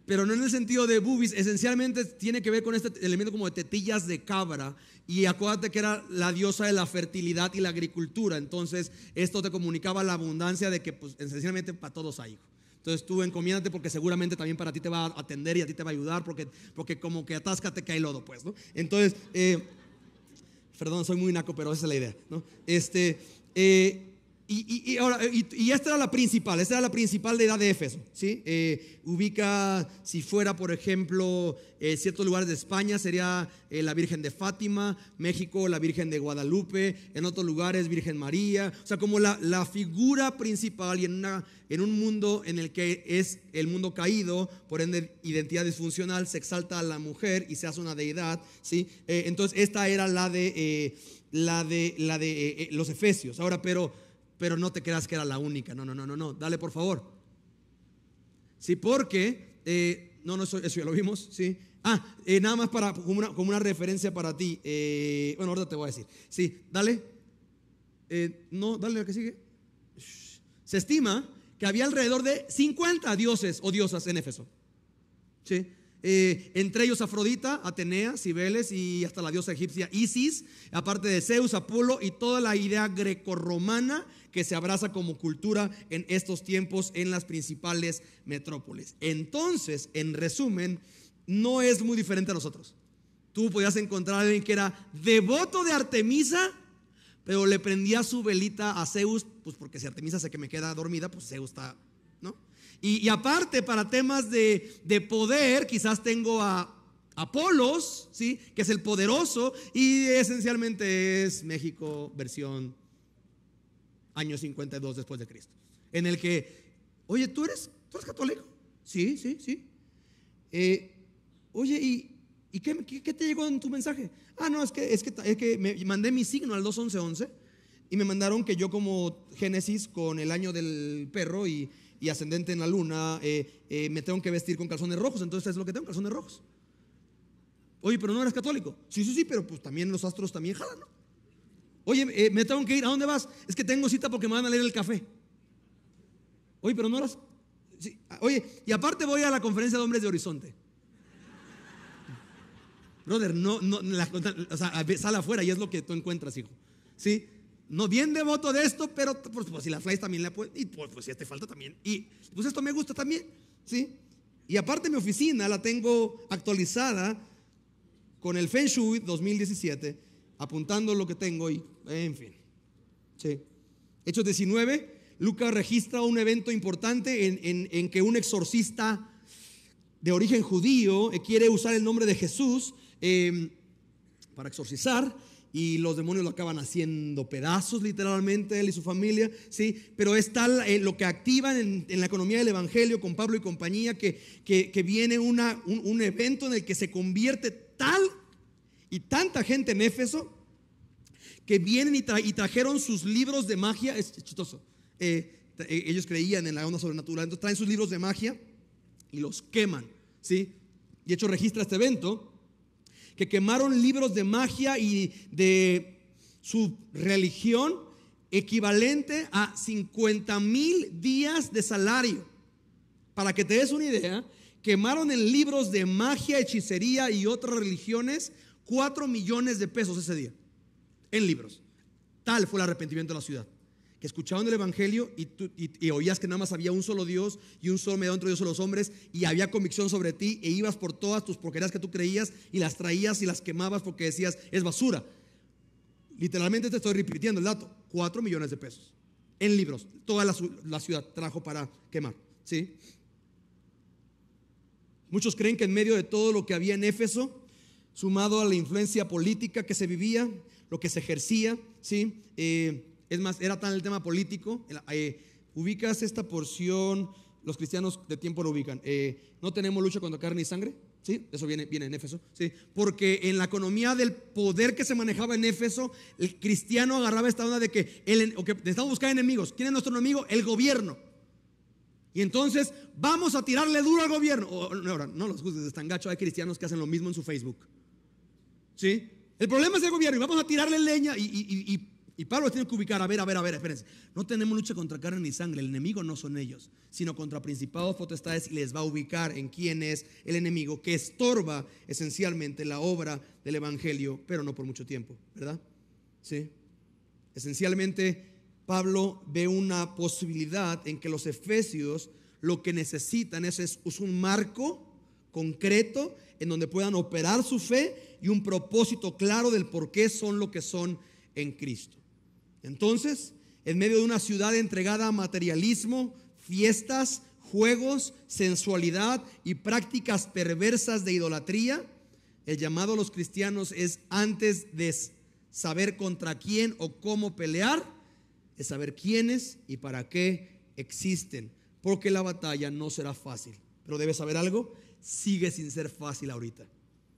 pero no en el sentido de boobies. Esencialmente tiene que ver con este elemento como de tetillas de cabra. Y acuérdate que era la diosa de la fertilidad y la agricultura. Entonces esto te comunicaba la abundancia de que, pues, esencialmente para todos hay, hijo. Entonces tú encomiéndate, porque seguramente también para ti te va a atender y a ti te va a ayudar, porque como que atáscate que hay lodo, pues, ¿no? Entonces, perdón, soy muy naco, pero esa es la idea, ¿no? Y esta era la principal, deidad de Éfeso, ¿sí? Ubica, si fuera, por ejemplo, ciertos lugares de España sería la Virgen de Fátima, México la Virgen de Guadalupe, en otros lugares Virgen María. O sea, como la figura principal, y en un mundo en el que es el mundo caído, por ende identidad disfuncional, se exalta a la mujer y se hace una deidad, ¿sí? Entonces esta era la de los efesios. Ahora, pero no te creas que era la única. No, dale, por favor. Sí, porque eso ya lo vimos, sí. Nada más como una referencia para ti. Bueno, ahorita te voy a decir. Sí, dale. No, dale la que sigue. Se estima que había alrededor de 50 dioses o diosas en Éfeso, sí. Entre ellos Afrodita, Atenea, Cibeles y hasta la diosa egipcia Isis, aparte de Zeus, Apolo y toda la idea grecorromana que se abraza como cultura en estos tiempos en las principales metrópolis. Entonces, en resumen, no es muy diferente a nosotros. Tú podías encontrar a alguien que era devoto de Artemisa, pero le prendía su velita a Zeus, pues porque si Artemisa se que me queda dormida, pues Zeus está, ¿no? Y aparte, para temas de poder, quizás tengo a Apolos, ¿sí? Que es el poderoso, y esencialmente es México versión año 52 después de Cristo, en el que, oye, ¿tú eres católico? Sí. Oye, ¿y qué te llegó en tu mensaje? No, es que me mandé mi signo al 21111 y me mandaron que yo, como Génesis con el año del perro y ascendente en la luna, me tengo que vestir con calzones rojos. Entonces es lo que tengo, calzones rojos. Oye, pero no eres católico. Sí, pero pues también los astros también jalan, ¿no? Oye, me tengo que ir. ¿A dónde vas? Es que tengo cita porque me van a leer el café. Oye, pero no eras, sí. Oye, y aparte voy a la conferencia de hombres de Horizonte. Brother, o sea, sal afuera y es lo que tú encuentras, hijo. ¿Sí? No, bien devoto de esto, pero pues si la fly también la puedo, y pues si te falta también, y pues esto me gusta también, ¿sí? Y aparte mi oficina la tengo actualizada con el Feng Shui 2017, apuntando lo que tengo y, en fin, ¿sí? Hechos 19, Lucas registra un evento importante en que un exorcista de origen judío quiere usar el nombre de Jesús para exorcizar, y los demonios lo acaban haciendo pedazos, literalmente, él y su familia, ¿sí? Pero es tal lo que activan en la economía del evangelio con Pablo y compañía, que viene un evento en el que se convierte tal y tanta gente en Éfeso que vienen y trajeron sus libros de magia. Es chistoso, ellos creían en la onda sobrenatural, entonces traen sus libros de magia y los queman, ¿sí? Y Hechos registra este evento, que quemaron libros de magia y de su religión equivalente a 50,000 días de salario. Para que te des una idea, quemaron en libros de magia, hechicería y otras religiones 4 millones de pesos ese día, en libros. Tal fue el arrepentimiento de la ciudad, que escuchaban el evangelio y oías que nada más había un solo Dios y un solo mediador entre Dios y los hombres, y había convicción sobre ti, e ibas por todas tus porquerías que tú creías y las traías y las quemabas porque decías es basura. Literalmente te estoy repitiendo el dato: 4 millones de pesos en libros, toda la ciudad trajo para quemar, ¿sí? Muchos creen que en medio de todo lo que había en Éfeso, sumado a la influencia política que se vivía, lo que se ejercía, ¿sí? Es más, era tan el tema político. Ubicas esta porción, los cristianos de tiempo lo ubican. No tenemos lucha contra carne y sangre, ¿sí? Eso viene en Éfeso, ¿sí? Porque en la economía del poder que se manejaba en Éfeso, el cristiano agarraba esta onda de que necesitamos buscar enemigos. ¿Quién es nuestro enemigo? El gobierno. Y entonces vamos a tirarle duro al gobierno. Ahora, no los juzgues, están gachos. Hay cristianos que hacen lo mismo en su Facebook, ¿sí? El problema es el gobierno y vamos a tirarle leña. Y Pablo tiene que ubicar, a ver, espérense. No tenemos lucha contra carne ni sangre. El enemigo no son ellos, sino contra principados, potestades. Y les va a ubicar en quién es el enemigo que estorba esencialmente la obra del evangelio, pero no por mucho tiempo, ¿verdad? Sí. Esencialmente Pablo ve una posibilidad en que los efesios lo que necesitan es un marco concreto en donde puedan operar su fe y un propósito claro del por qué son lo que son en Cristo. Entonces, en medio de una ciudad entregada a materialismo, fiestas, juegos, sensualidad y prácticas perversas de idolatría, el llamado a los cristianos es, antes de saber contra quién o cómo pelear, es saber quiénes y para qué existen, porque la batalla no será fácil. Pero debes saber algo, sigue sin ser fácil ahorita,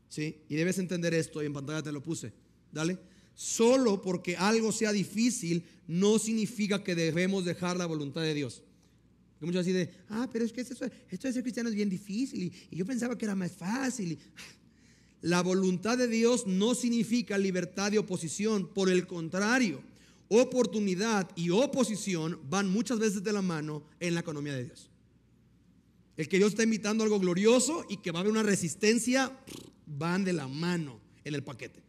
¿sí? Y debes entender esto, y en pantalla te lo puse, dale. Solo porque algo sea difícil no significa que debemos dejar la voluntad de Dios. Porque muchos dicen, pero es que esto de ser cristiano es bien difícil y yo pensaba que era más fácil. La voluntad de Dios no significa libertad de oposición. Por el contrario, oportunidad y oposición van muchas veces de la mano en la economía de Dios. El que Dios está invitando a algo glorioso y que va a haber una resistencia, van de la mano en el paquete.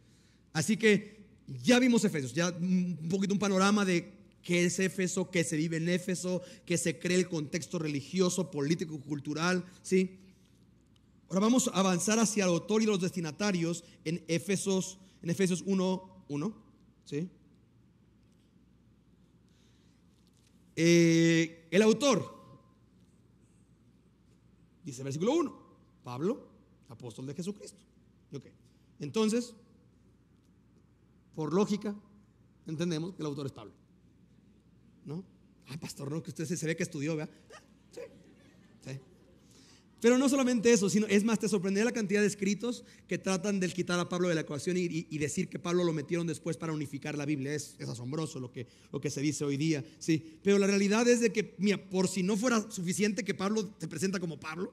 Así que ya vimos Efesios, ya un poquito un panorama de qué es Éfeso, qué se vive en Éfeso, qué se cree el contexto religioso, político, cultural, ¿sí? Ahora vamos a avanzar hacia el autor y los destinatarios en Efesios 1:1, ¿sí? El autor, dice versículo 1, Pablo, apóstol de Jesucristo. Okay. Entonces, por lógica, entendemos que el autor es Pablo, ¿no? Pastor, no, que usted se ve que estudió, ¿verdad? Sí, sí. Pero no solamente eso, sino, es más, te sorprenderá la cantidad de escritos que tratan de quitar a Pablo de la ecuación y decir que Pablo lo metieron después para unificar la Biblia. Es asombroso lo que se dice hoy día, sí. Pero la realidad es de que, mira, por si no fuera suficiente que Pablo se presenta como Pablo,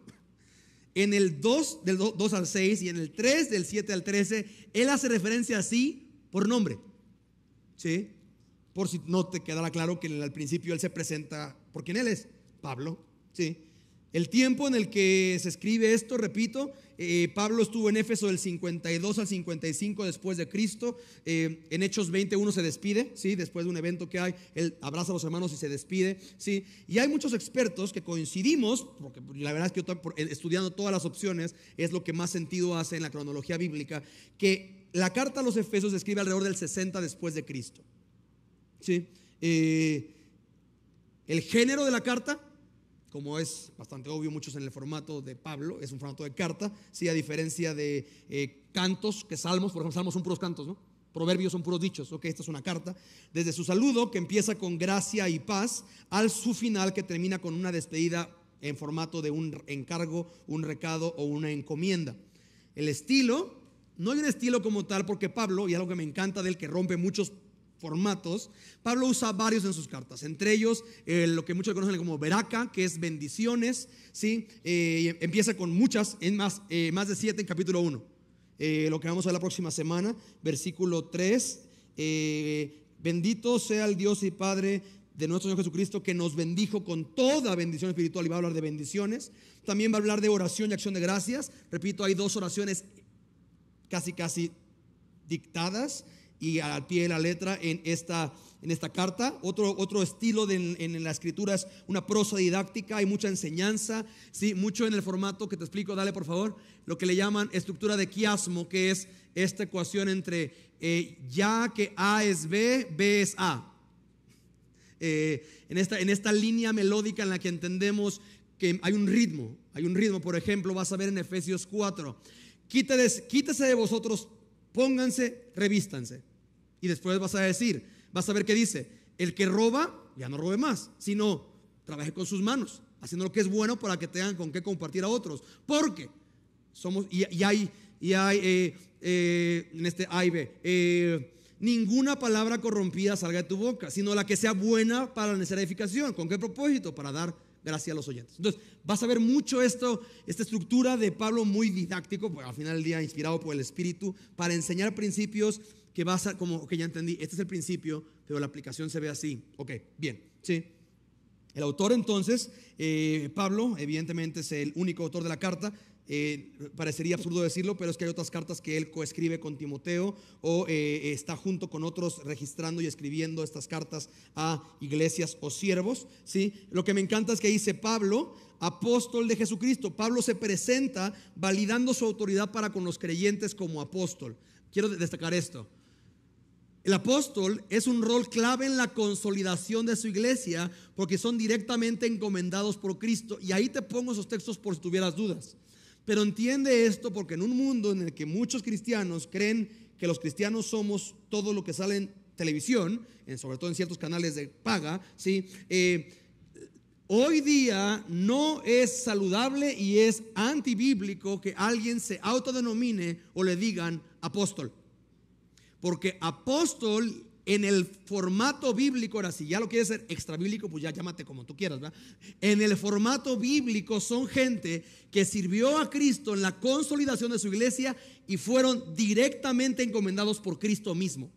en el 2, del 2 al 6, y en el 3, del 7 al 13, él hace referencia así por nombre, ¿sí? Por si no te quedara claro que al principio él se presenta por quien él es, Pablo, ¿sí? El tiempo en el que se escribe esto, repito, Pablo estuvo en Éfeso del 52 al 55 después de Cristo. En Hechos 21 se despide, ¿sí? Después de un evento que hay, él abraza a los hermanos y se despide, ¿sí? Y hay muchos expertos que coincidimos, porque la verdad es que yo estudiando todas las opciones es lo que más sentido hace en la cronología bíblica, que la carta a los Efesios se escribe alrededor del 60 después de Cristo, ¿sí? El género de la carta, como es bastante obvio, muchos en el formato de Pablo, es un formato de carta, ¿sí? A diferencia de cantos, que salmos, por ejemplo, salmos son puros cantos, ¿no? Proverbios son puros dichos, ok, esta es una carta. Desde su saludo, que empieza con gracia y paz, al su final, que termina con una despedida en formato de un encargo, un recado o una encomienda. El estilo, no hay un estilo como tal, porque Pablo, y algo que me encanta de él, que rompe muchos formatos, Pablo usa varios en sus cartas, entre ellos lo que muchos conocen como veraca, que es bendiciones, ¿sí? Empieza con muchas, en más de 7 en capítulo 1, lo que vamos a ver la próxima semana, versículo 3, bendito sea el Dios y Padre de nuestro Señor Jesucristo, que nos bendijo con toda bendición espiritual, y va a hablar de bendiciones, también va a hablar de oración y acción de gracias. Repito, hay dos oraciones casi dictadas y al pie de la letra en esta carta. Otro estilo en la escritura es una prosa didáctica, hay mucha enseñanza, ¿sí? Mucho en el formato que te explico, dale por favor, lo que le llaman estructura de quiasmo, que es esta ecuación entre ya que A es B, B es A. En esta línea melódica en la que entendemos que hay un ritmo, por ejemplo, vas a ver en Efesios 4, quítese de vosotros, pónganse, revístanse. Y después vas a ver qué dice: el que roba, ya no robe más, sino trabaje con sus manos, haciendo lo que es bueno para que tengan con qué compartir a otros. Porque Somos, ninguna palabra corrompida salga de tu boca, sino la que sea buena para la necesaria edificación. ¿Con qué propósito? Para dar gracia a los oyentes. Entonces, vas a ver mucho esto, esta estructura de Pablo muy didáctico, al final del día inspirado por el Espíritu, para enseñar principios que vas a, como, ok, ya entendí, este es el principio, pero la aplicación se ve así. Ok, bien, sí. El autor entonces, Pablo, evidentemente es el único autor de la carta. Parecería absurdo decirlo, pero es que hay otras cartas que él coescribe con Timoteo o está junto con otros registrando y escribiendo estas cartas a iglesias o siervos, ¿sí? Lo que me encanta es que dice Pablo, apóstol de Jesucristo. Pablo se presenta validando su autoridad para con los creyentes como apóstol. Quiero destacar esto. El apóstol es un rol clave en la consolidación de su iglesia porque son directamente encomendados por Cristo, y ahí te pongo esos textos por si tuvieras dudas. Pero entiende esto, porque en un mundo en el que muchos cristianos creen que los cristianos somos todo lo que sale en televisión, sobre todo en ciertos canales de paga, ¿sí? Hoy día no es saludable y es antibíblico que alguien se autodenomine o le digan apóstol. Porque apóstol en el formato bíblico, ahora si ya lo quieres ser extra bíblico, pues ya llámate como tú quieras, ¿verdad? En el formato bíblico son gente que sirvió a Cristo en la consolidación de su iglesia y fueron directamente encomendados por Cristo mismo,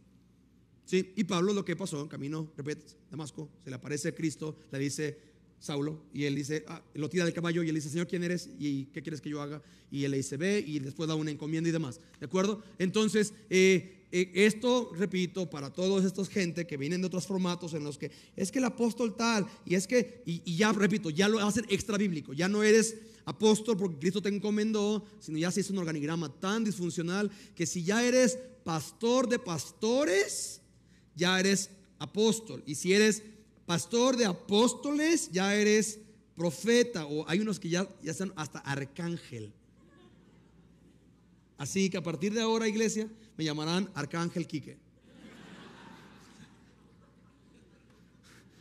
¿sí? Y Pablo, lo que pasó en camino, repete, Damasco, se le aparece Cristo, le dice Saulo, y él dice, lo tira del caballo y él dice, Señor, ¿quién eres? ¿Y qué quieres que yo haga? Y él le dice, ve, y después da una encomienda y demás, ¿de acuerdo? Entonces, esto, repito, para todos estos gente que vienen de otros formatos en los que es que el apóstol tal, y es que y ya, repito, ya lo hacen extra bíblico. Ya no eres apóstol porque Cristo te encomendó, sino ya se hizo un organigrama tan disfuncional que si ya eres pastor de pastores, ya eres apóstol, y si eres pastor de apóstoles, ya eres profeta, o hay unos que ya son hasta arcángel. Así que a partir de ahora, iglesia, me llamarán Arcángel Quique.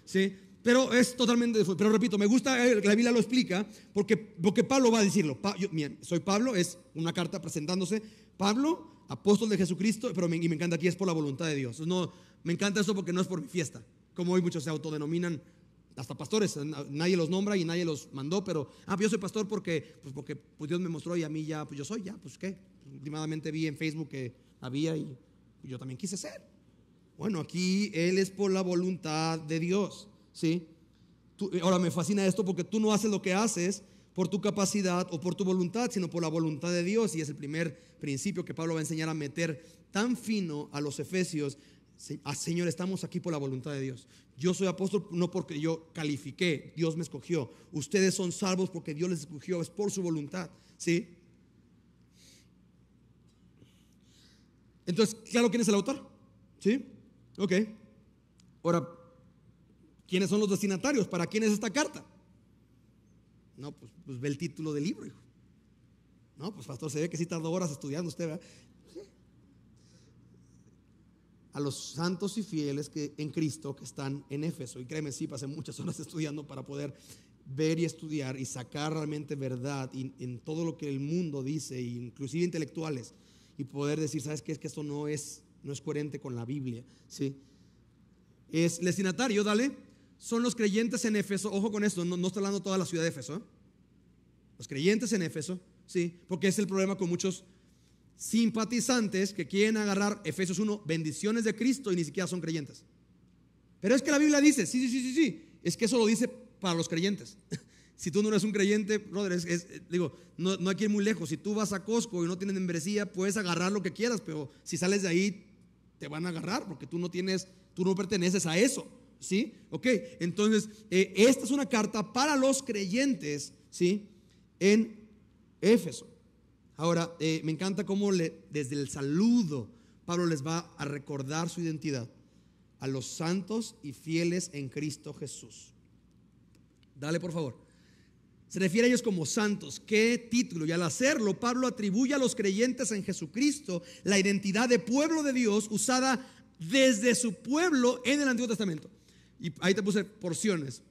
Sí, pero es totalmente, pero repito, me gusta, la Biblia lo explica, porque Pablo va a decirlo. Miren, soy Pablo, es una carta presentándose. Pablo, apóstol de Jesucristo, pero me encanta aquí, es por la voluntad de Dios. No, me encanta eso porque no es por mi fiesta, como hoy muchos se autodenominan. Hasta pastores, nadie los nombra y nadie los mandó, pero yo soy pastor porque Dios me mostró y a mí ya, pues yo soy ya, pues qué. Últimamente vi en Facebook que había y yo también quise ser. Bueno, aquí él es por la voluntad de Dios, ¿sí? Ahora me fascina esto porque tú no haces lo que haces por tu capacidad o por tu voluntad, sino por la voluntad de Dios, y es el primer principio que Pablo va a enseñar a meter tan fino a los efesios. Señor, estamos aquí por la voluntad de Dios. Yo soy apóstol no porque yo califiqué, Dios me escogió. Ustedes son salvos porque Dios les escogió, es por su voluntad, ¿sí? Entonces, claro, ¿quién es el autor? ¿Sí? Ok. Ahora, ¿quiénes son los destinatarios? ¿Para quién es esta carta? No, pues ve el título del libro, hijo. No, pues pastor, se ve que sí tardó horas estudiando usted, ¿verdad? A los santos y fieles que en Cristo que están en Éfeso. Y créeme, sí, pasé muchas horas estudiando para poder ver y estudiar y sacar realmente verdad en todo lo que el mundo dice, inclusive intelectuales, y poder decir, ¿sabes qué? Es que esto no es coherente con la Biblia, ¿sí? Es destinatario, dale, son los creyentes en Éfeso. Ojo con esto, no está hablando toda la ciudad de Éfeso, ¿eh? Los creyentes en Éfeso, ¿sí? Porque es el problema con muchos simpatizantes que quieren agarrar Efesios 1, bendiciones de Cristo, y ni siquiera son creyentes. Pero es que la Biblia dice, sí, es que eso lo dice para los creyentes. Si tú no eres un creyente, brother, no hay que ir muy lejos. Si tú vas a Costco y no tienes membresía, puedes agarrar lo que quieras, pero si sales de ahí te van a agarrar porque tú no perteneces a eso, ¿sí? Ok, entonces esta es una carta para los creyentes, ¿sí? En Éfeso. Ahora, me encanta cómo desde el saludo Pablo les va a recordar su identidad a los santos y fieles en Cristo Jesús. Dale, por favor. Se refiere a ellos como santos. ¿Qué título? Y al hacerlo, Pablo atribuye a los creyentes en Jesucristo la identidad de pueblo de Dios usada desde su pueblo en el Antiguo Testamento. Y ahí te puse porciones.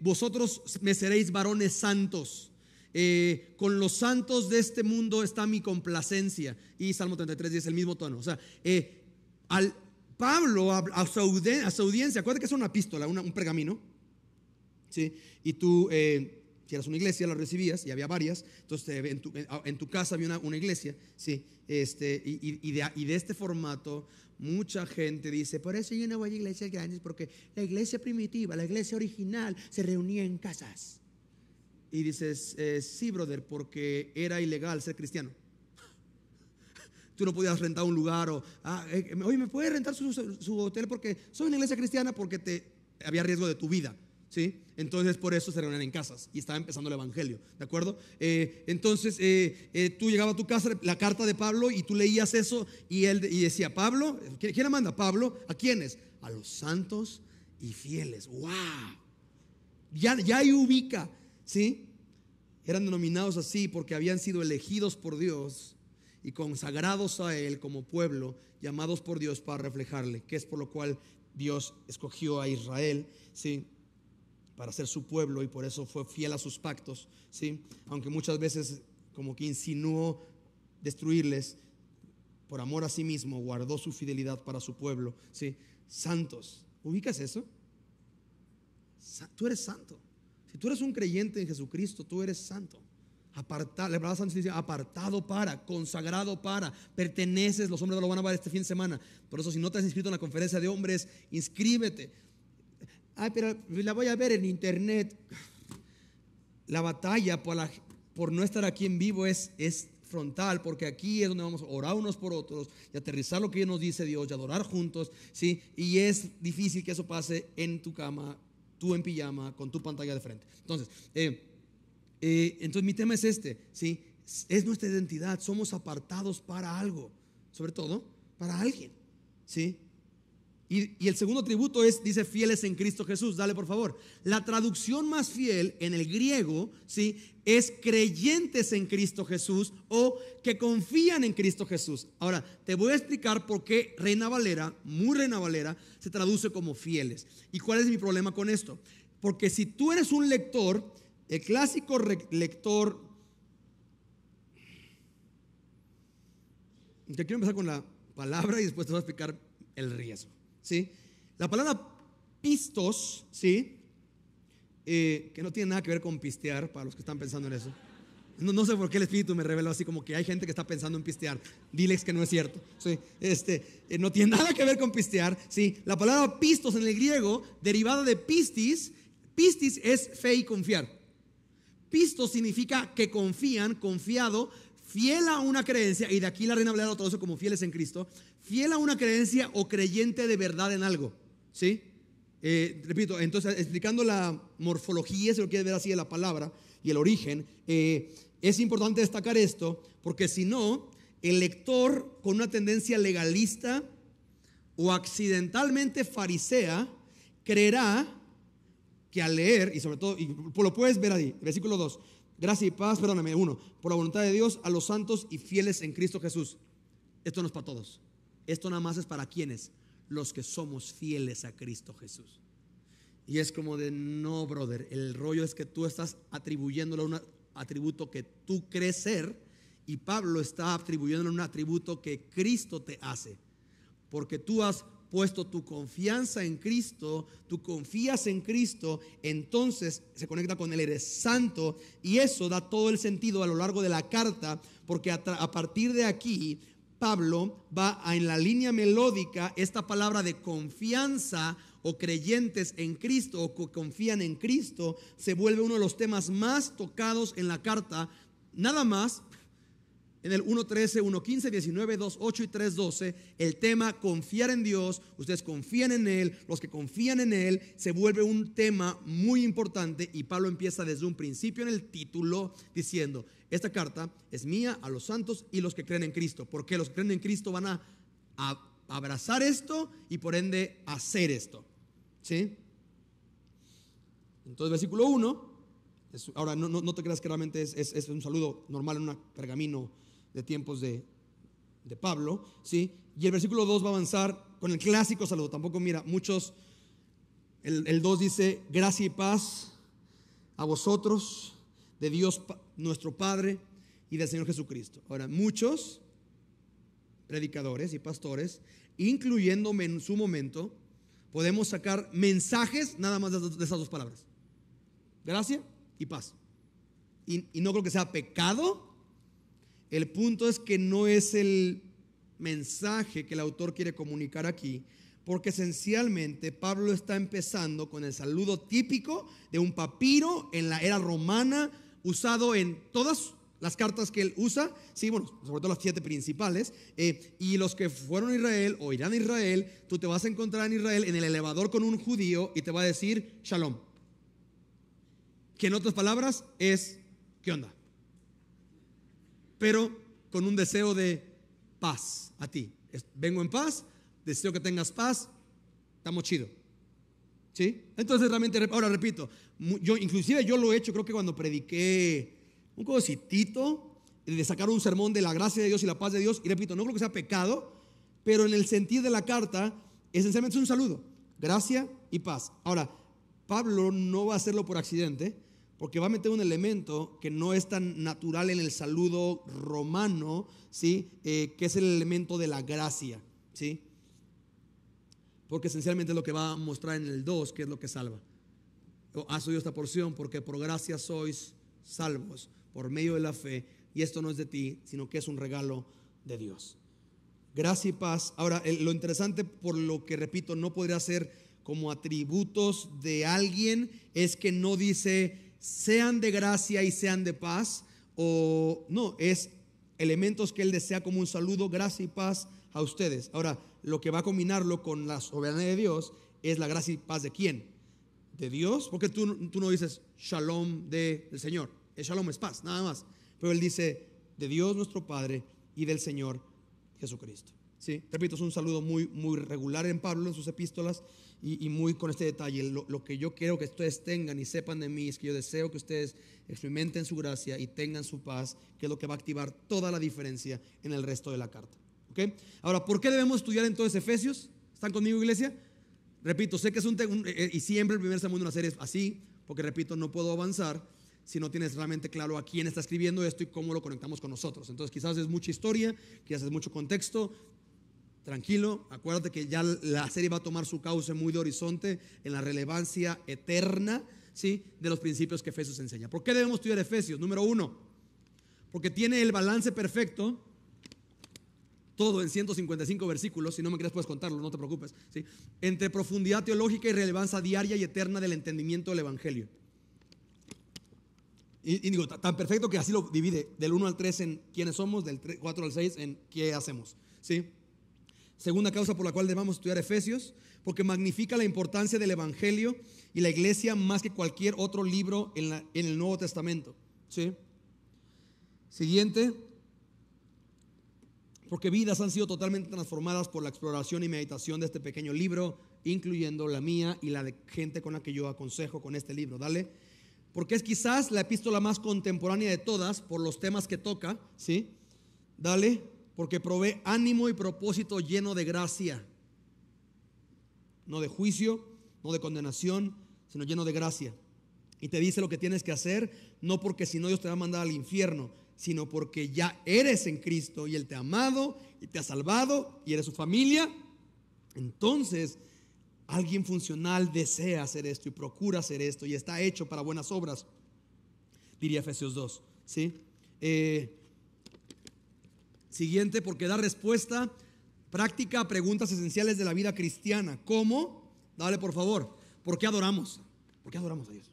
Vosotros me seréis varones santos. con los santos de este mundo está mi complacencia. Y Salmo 33 dice el mismo tono. O sea, al Pablo, a su audiencia, acuérdate que es una epístola, un pergamino, ¿sí? Y tú, si eras una iglesia, la recibías, y había varias. Entonces en tu casa había una iglesia, ¿sí? Y de este formato mucha gente dice: por eso yo no voy a iglesias grandes, porque la iglesia primitiva, la iglesia original, se reunía en casas. Y dices: sí, brother, porque era ilegal ser cristiano. Tú no podías rentar un lugar, o oye, ¿me puedes rentar su hotel? Porque soy una iglesia cristiana, porque había riesgo de tu vida, ¿sí? Entonces por eso se reunían en casas y estaba empezando el evangelio, ¿de acuerdo? Entonces tú llegabas a tu casa, la carta de Pablo, y tú leías eso, y decía: Pablo, ¿quién la manda? Pablo, ¿a quiénes? A los santos y fieles. ¡Wow! Ya ahí ubica, ¿sí? Eran denominados así porque habían sido elegidos por Dios y consagrados a Él como pueblo, llamados por Dios para reflejarle, que es por lo cual Dios escogió a Israel, ¿sí? Para ser su pueblo, y por eso fue fiel a sus pactos, ¿sí? Aunque muchas veces como que insinuó destruirles, por amor a sí mismo guardó su fidelidad para su pueblo, ¿sí? Santos, ¿ubicas eso? Tú eres santo. Si tú eres un creyente en Jesucristo, tú eres santo. Apartado, la palabra santo dice apartado para, consagrado para, perteneces. Los hombres lo van a ver este fin de semana. Por eso, si no te has inscrito en la conferencia de hombres, inscríbete. Ay, pero la voy a ver en internet. La batalla por no estar aquí en vivo es frontal, porque aquí es donde vamos a orar unos por otros y aterrizar lo que nos dice Dios y adorar juntos, ¿sí? Y es difícil que eso pase en tu cama, tú en pijama, con tu pantalla de frente. Entonces, mi tema es este, ¿sí? Es nuestra identidad, somos apartados para algo, sobre todo para alguien, ¿sí? Y el segundo atributo dice fieles en Cristo Jesús. Dale, por favor. La traducción más fiel en el griego, ¿sí?, es creyentes en Cristo Jesús, o que confían en Cristo Jesús. Ahora te voy a explicar por qué Reina Valera, muy Reina Valera, se traduce como fieles. ¿Y cuál es mi problema con esto? Porque si tú eres un lector, el clásico lector, te quiero empezar con la palabra y después te voy a explicar el riesgo, ¿sí? La palabra pistos, ¿sí?, que no tiene nada que ver con pistear, para los que están pensando en eso. No sé por qué el Espíritu me reveló así, como que hay gente que está pensando en pistear. Diles que no es cierto, ¿sí? No tiene nada que ver con pistear, ¿sí? La palabra pistos en el griego, derivada de pistis. Pistis es fe y confiar. Pistos significa que confían, confiado, fiel a una creencia, y de aquí la Reina Valera lo traduce como fieles en Cristo, fiel a una creencia o creyente de verdad en algo, ¿sí? Repito, entonces explicando la morfología, si lo quieres ver así, de la palabra y el origen, es importante destacar esto, porque si no, el lector con una tendencia legalista o accidentalmente farisea creerá que al leer, y sobre todo, y lo puedes ver ahí, versículo 2, gracia y paz, perdóname, 1, por la voluntad de Dios, a los santos y fieles en Cristo Jesús. Esto no es para todos, esto nada más es para quienes, los que somos fieles a Cristo Jesús. Y es como de: no, brother, el rollo es que tú estás atribuyéndole un atributo que tú crees ser, y Pablo está atribuyéndole un atributo que Cristo te hace, porque tú has puesto tu confianza en Cristo, tú confías en Cristo, entonces se conecta con Él, eres santo, y eso da todo el sentido a lo largo de la carta, porque a partir de aquí Pablo va en la línea melódica. Esta palabra de confianza o creyentes en Cristo o que confían en Cristo se vuelve uno de los temas más tocados en la carta, nada más. En el 1.13, 1.15, 19, 2.8 y 3.12, el tema confiar en Dios, ustedes confían en Él, los que confían en Él, se vuelve un tema muy importante, y Pablo empieza desde un principio en el título diciendo: esta carta es mía a los santos y los que creen en Cristo, porque los que creen en Cristo van a abrazar esto y por ende hacer esto, ¿sí? Entonces, versículo 1, ahora no te creas que realmente es un saludo normal en un pergamino de tiempos de Pablo, ¿sí? Y el versículo 2 va a avanzar con el clásico saludo. Tampoco, mira, muchos, el 2 dice: gracia y paz a vosotros, de Dios nuestro Padre y del Señor Jesucristo. Ahora, muchos predicadores y pastores, incluyéndome en su momento, podemos sacar mensajes nada más de esas dos palabras: gracia y paz. Y no creo que sea pecado. El punto es que no es el mensaje que el autor quiere comunicar aquí, porque esencialmente Pablo está empezando con el saludo típico de un papiro en la era romana, usado en todas las cartas que él usa, sí, bueno, sobre todo las 7 principales, y los que fueron a Israel o irán a Israel, tú te vas a encontrar en Israel en el elevador con un judío y te va a decir shalom, que en otras palabras es ¿qué onda?, pero con un deseo de paz a ti. Vengo en paz, deseo que tengas paz, estamos chido, ¿sí? Entonces realmente, ahora repito, yo lo he hecho, creo que cuando prediqué un cositito de sacar un sermón de la gracia de Dios y la paz de Dios, y repito, no creo que sea pecado, pero en el sentido de la carta, esencialmente es un saludo, gracia y paz. Ahora, Pablo no va a hacerlo por accidente, porque va a meter un elemento que no es tan natural en el saludo romano, ¿sí? Que es el elemento de la gracia, ¿sí? Porque esencialmente es lo que va a mostrar en el 2, que es lo que salva. Has oído esta porción, porque por gracia sois salvos por medio de la fe, y esto no es de ti, sino que es un regalo de Dios. Gracia y paz. Ahora, lo interesante, por lo que repito, no podría ser como atributos de alguien, es que no dice sean de gracia y sean de paz, o no, es elementos que él desea como un saludo, gracia y paz a ustedes. Ahora, lo que va a combinarlo con la soberanía de Dios es la gracia y paz de quién, de Dios, porque tú no dices shalom del Señor, el shalom es paz, nada más, pero él dice de Dios nuestro Padre y del Señor Jesucristo, ¿sí? Repito, es un saludo muy, muy regular en Pablo, en sus epístolas, y muy con este detalle. Lo que yo quiero que ustedes tengan y sepan de mí es que yo deseo que ustedes experimenten su gracia y tengan su paz, que es lo que va a activar toda la diferencia en el resto de la carta, ¿okay? Ahora, ¿por qué debemos estudiar entonces Efesios? ¿Están conmigo, iglesia? Repito, sé que es y siempre el primer sermón de una serie es así, porque repito, no puedo avanzar si no tienes realmente claro a quién está escribiendo esto y cómo lo conectamos con nosotros. Entonces quizás es mucha historia, quizás es mucho contexto. Tranquilo, acuérdate que ya la serie va a tomar su cauce muy de Horizonte en la relevancia eterna, ¿sí?, de los principios que Efesios enseña. ¿Por qué debemos estudiar Efesios? Número 1, porque tiene el balance perfecto, todo en 155 versículos, si no me crees puedes contarlo, no te preocupes, ¿sí?, entre profundidad teológica y relevancia diaria y eterna del entendimiento del evangelio. Y digo, tan perfecto que así lo divide, del 1 al 3 en quiénes somos, del 4 al 6 en qué hacemos, ¿sí? Segunda causa por la cual debemos estudiar Efesios, porque magnifica la importancia del evangelio y la iglesia más que cualquier otro libro en el Nuevo Testamento, ¿sí? Siguiente, porque vidas han sido totalmente transformadas por la exploración y meditación de este pequeño libro, incluyendo la mía y la de gente con la que yo aconsejo con este libro, dale. Porque es quizás la epístola más contemporánea de todas por los temas que toca, ¿sí? Dale, porque provee ánimo y propósito lleno de gracia, no de juicio, no de condenación, sino lleno de gracia. Y te dice lo que tienes que hacer, no porque si no Dios te va a mandar al infierno, sino porque ya eres en Cristo y Él te ha amado y te ha salvado y eres su familia. Entonces, alguien funcional desea hacer esto y procura hacer esto y está hecho para buenas obras, diría Efesios 2, ¿sí? Siguiente, porque da respuesta práctica a preguntas esenciales de la vida cristiana. ¿Cómo? Dale, por favor. ¿Por qué adoramos? ¿Por qué adoramos a Dios?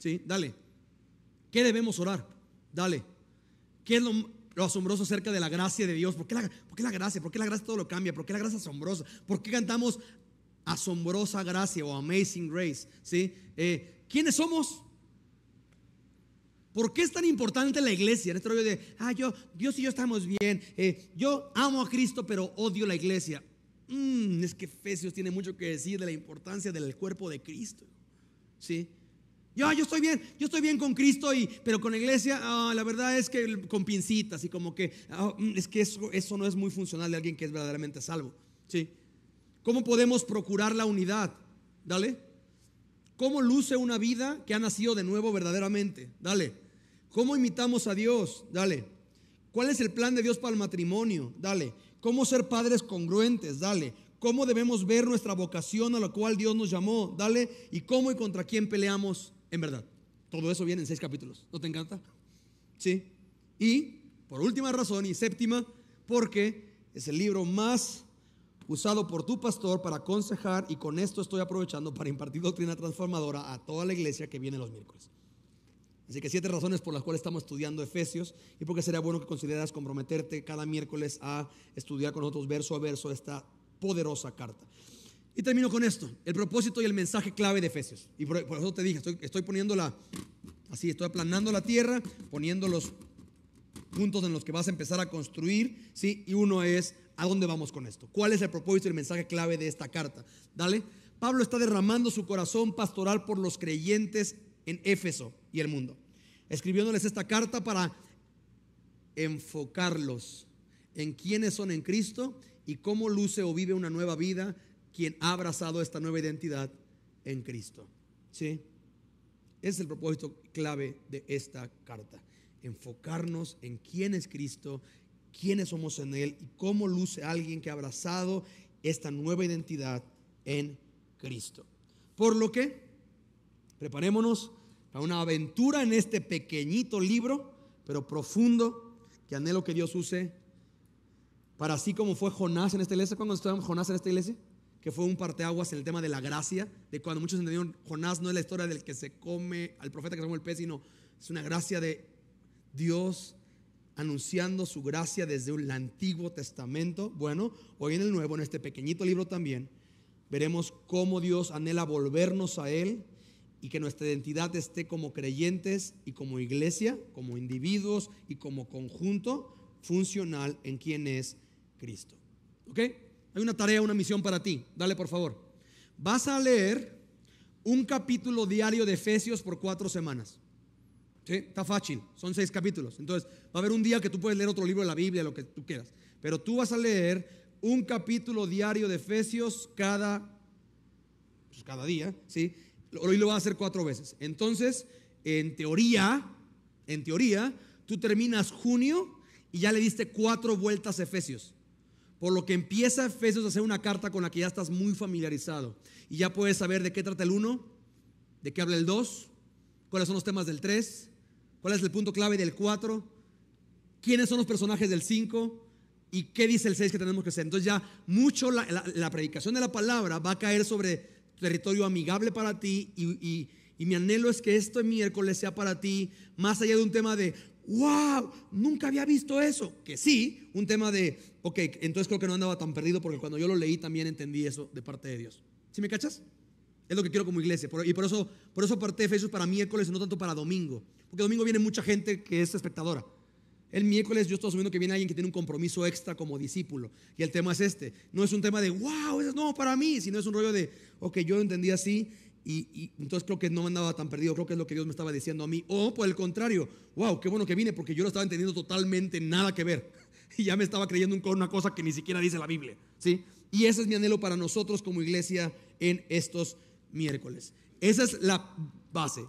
¿Sí? Dale. ¿Qué debemos orar? Dale. ¿Qué es lo asombroso acerca de la gracia de Dios? ¿Por qué la gracia? ¿Por qué la gracia todo lo cambia? ¿Por qué la gracia asombrosa? ¿Por qué cantamos asombrosa gracia o amazing grace? ¿Sí? ¿Quiénes somos? ¿Por qué es tan importante la iglesia? En este rollo de, Dios y yo estamos bien, yo amo a Cristo pero odio la iglesia. Es que Efesios tiene mucho que decir de la importancia del cuerpo de Cristo, ¿sí? Yo estoy bien con Cristo, pero con la iglesia, la verdad es que con pincitas y como que, es que eso no es muy funcional de alguien que es verdaderamente salvo, ¿sí? ¿Cómo podemos procurar la unidad? Dale. ¿Cómo luce una vida que ha nacido de nuevo verdaderamente? Dale. ¿Cómo imitamos a Dios? Dale. ¿Cuál es el plan de Dios para el matrimonio? Dale. ¿Cómo ser padres congruentes? Dale. ¿Cómo debemos ver nuestra vocación a la cual Dios nos llamó? Dale. ¿Y cómo y contra quién peleamos en verdad? Todo eso viene en 6 capítulos. ¿No te encanta? Sí. Y por última razón y séptima, porque es el libro más usado por tu pastor para aconsejar, y con esto estoy aprovechando para impartir doctrina transformadora a toda la iglesia que viene los miércoles. Así que 7 razones por las cuales estamos estudiando Efesios, y porque sería bueno que consideras comprometerte cada miércoles a estudiar con nosotros verso a verso esta poderosa carta. Y termino con esto, el propósito y el mensaje clave de Efesios. Y por eso te dije, estoy poniéndola así, estoy aplanando la tierra, poniendo los puntos en los que vas a empezar a construir, ¿sí? Y uno es, ¿a dónde vamos con esto? ¿Cuál es el propósito y el mensaje clave de esta carta? Dale. Pablo está derramando su corazón pastoral por los creyentes en Éfeso y el mundo, escribiéndoles esta carta para enfocarlos en quiénes son en Cristo y cómo luce o vive una nueva vida quien ha abrazado esta nueva identidad en Cristo. ¿Sí? Ese es el propósito clave de esta carta. Enfocarnos en quién es Cristo, quiénes somos en Él y cómo luce alguien que ha abrazado esta nueva identidad en Cristo. Por lo que, preparémonos para una aventura en este pequeñito libro, pero profundo, que anhelo que Dios use para, así como fue Jonás en esta iglesia. ¿Cuándo estaba Jonás en esta iglesia? Que fue un parteaguas en el tema de la gracia, de cuando muchos entendieron, Jonás no es la historia del que se come, al profeta que se come el pez, sino es una gracia de Dios anunciando su gracia desde el Antiguo Testamento. Bueno, hoy en el Nuevo, en este pequeñito libro también, veremos cómo Dios anhela volvernos a Él y que nuestra identidad esté como creyentes y como iglesia, como individuos y como conjunto funcional en quien es Cristo. ¿Ok? Hay una tarea, una misión para ti. Dale, por favor. Vas a leer un capítulo diario de Efesios por 4 semanas. ¿Sí? Está fácil, son 6 capítulos. Entonces, va a haber un día que tú puedes leer otro libro de la Biblia, lo que tú quieras. Pero tú vas a leer un capítulo diario de Efesios cada día, ¿sí? Hoy lo vas a hacer 4 veces. Entonces, en teoría, tú terminas junio y ya le diste 4 vueltas a Efesios. Por lo que empieza Efesios a ser una carta con la que ya estás muy familiarizado y ya puedes saber de qué trata el 1, de qué habla el 2, cuáles son los temas del 3, cuál es el punto clave del 4, quiénes son los personajes del 5 y qué dice el 6 que tenemos que hacer. Entonces ya mucho la predicación de la palabra va a caer sobre territorio amigable para ti, y mi anhelo es que este miércoles sea para ti más allá de un tema de wow, nunca había visto eso, que sí, un tema de ok, entonces creo que no andaba tan perdido porque cuando yo lo leí también entendí eso de parte de Dios. ¿Sí me cachas? Es lo que quiero como iglesia, y por eso aparté Efesios para miércoles y no tanto para domingo, porque domingo viene mucha gente que es espectadora. El miércoles yo estoy asumiendo que viene alguien que tiene un compromiso extra como discípulo, y el tema es este, no es un tema de wow, eso es nuevo para mí, sino es un rollo de ok, yo entendí así, y entonces creo que no me andaba tan perdido, creo que es lo que Dios me estaba diciendo a mí. O por el contrario, wow, qué bueno que vine porque yo lo estaba entendiendo totalmente nada que ver y ya me estaba creyendo una cosa que ni siquiera dice la Biblia, ¿sí? Y ese es mi anhelo para nosotros como iglesia en estos miércoles. Esa es la base.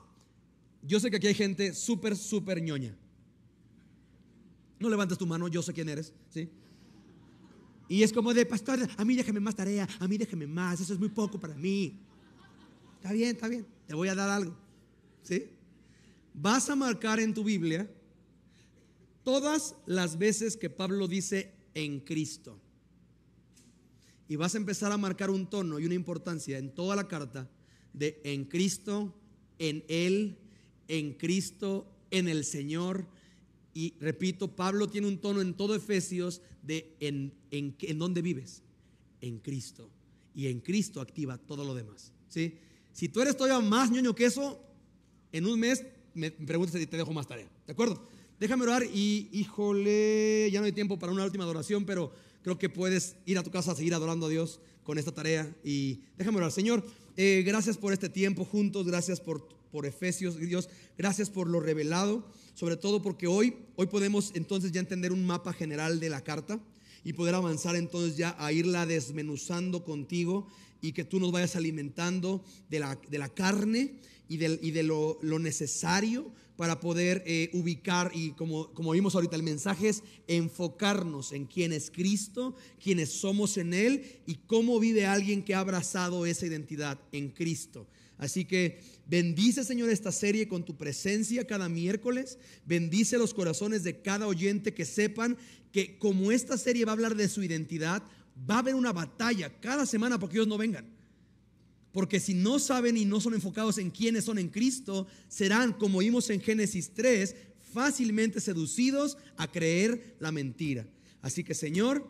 Yo sé que aquí hay gente súper, súper ñoña. No levantes tu mano, yo sé quién eres, ¿sí? Y es como de, pastor, a mí déjame más tarea, a mí déjame más, eso es muy poco para mí. Está bien, te voy a dar algo, ¿sí? Vas a marcar en tu Biblia todas las veces que Pablo dice en Cristo, y vas a empezar a marcar un tono y una importancia en toda la carta de en Cristo, en Él, en Cristo, en el Señor. Y repito, Pablo tiene un tono en todo Efesios de en dónde vives, en Cristo, y en Cristo activa todo lo demás, ¿sí? Si tú eres todavía más ñoño que eso, en un mes me preguntas y te dejo más tarea, ¿de acuerdo? Déjame orar y, híjole, ya no hay tiempo para una última adoración, pero creo que puedes ir a tu casa a seguir adorando a Dios con esta tarea. Y déjame orar. Señor, gracias por este tiempo juntos, gracias por Efesios, Dios, gracias por lo revelado, sobre todo porque hoy podemos entonces ya entender un mapa general de la carta y poder avanzar entonces ya a irla desmenuzando contigo, y que tú nos vayas alimentando de la carne y de lo necesario para poder ubicar, y como vimos ahorita, el mensaje es enfocarnos en quién es Cristo, quiénes somos en Él y cómo vive alguien que ha abrazado esa identidad en Cristo. Así que bendice, Señor, esta serie con tu presencia cada miércoles. Bendice los corazones de cada oyente, que sepan que como esta serie va a hablar de su identidad, va a haber una batalla cada semana porque ellos no vengan. Porque si no saben y no son enfocados en quiénes son en Cristo, serán, como vimos en Génesis 3, fácilmente seducidos a creer la mentira. Así que, Señor,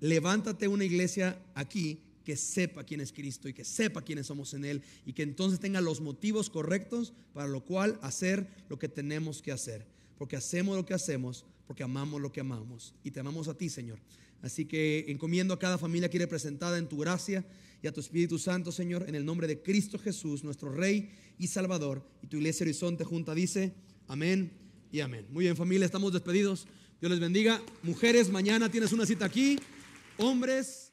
levántate una iglesia aquí que sepa quién es Cristo y que sepa quiénes somos en Él, y que entonces tenga los motivos correctos para lo cual hacer lo que tenemos que hacer. Porque hacemos lo que hacemos, porque amamos lo que amamos, y te amamos a ti, Señor. Así que encomiendo a cada familia aquí representada en tu gracia y a tu Espíritu Santo, Señor, en el nombre de Cristo Jesús, nuestro Rey y Salvador. Y tu iglesia Horizonte junta dice amén y amén. Muy bien, familia, estamos despedidos. Dios les bendiga. Mujeres, mañana tienes una cita aquí. Hombres.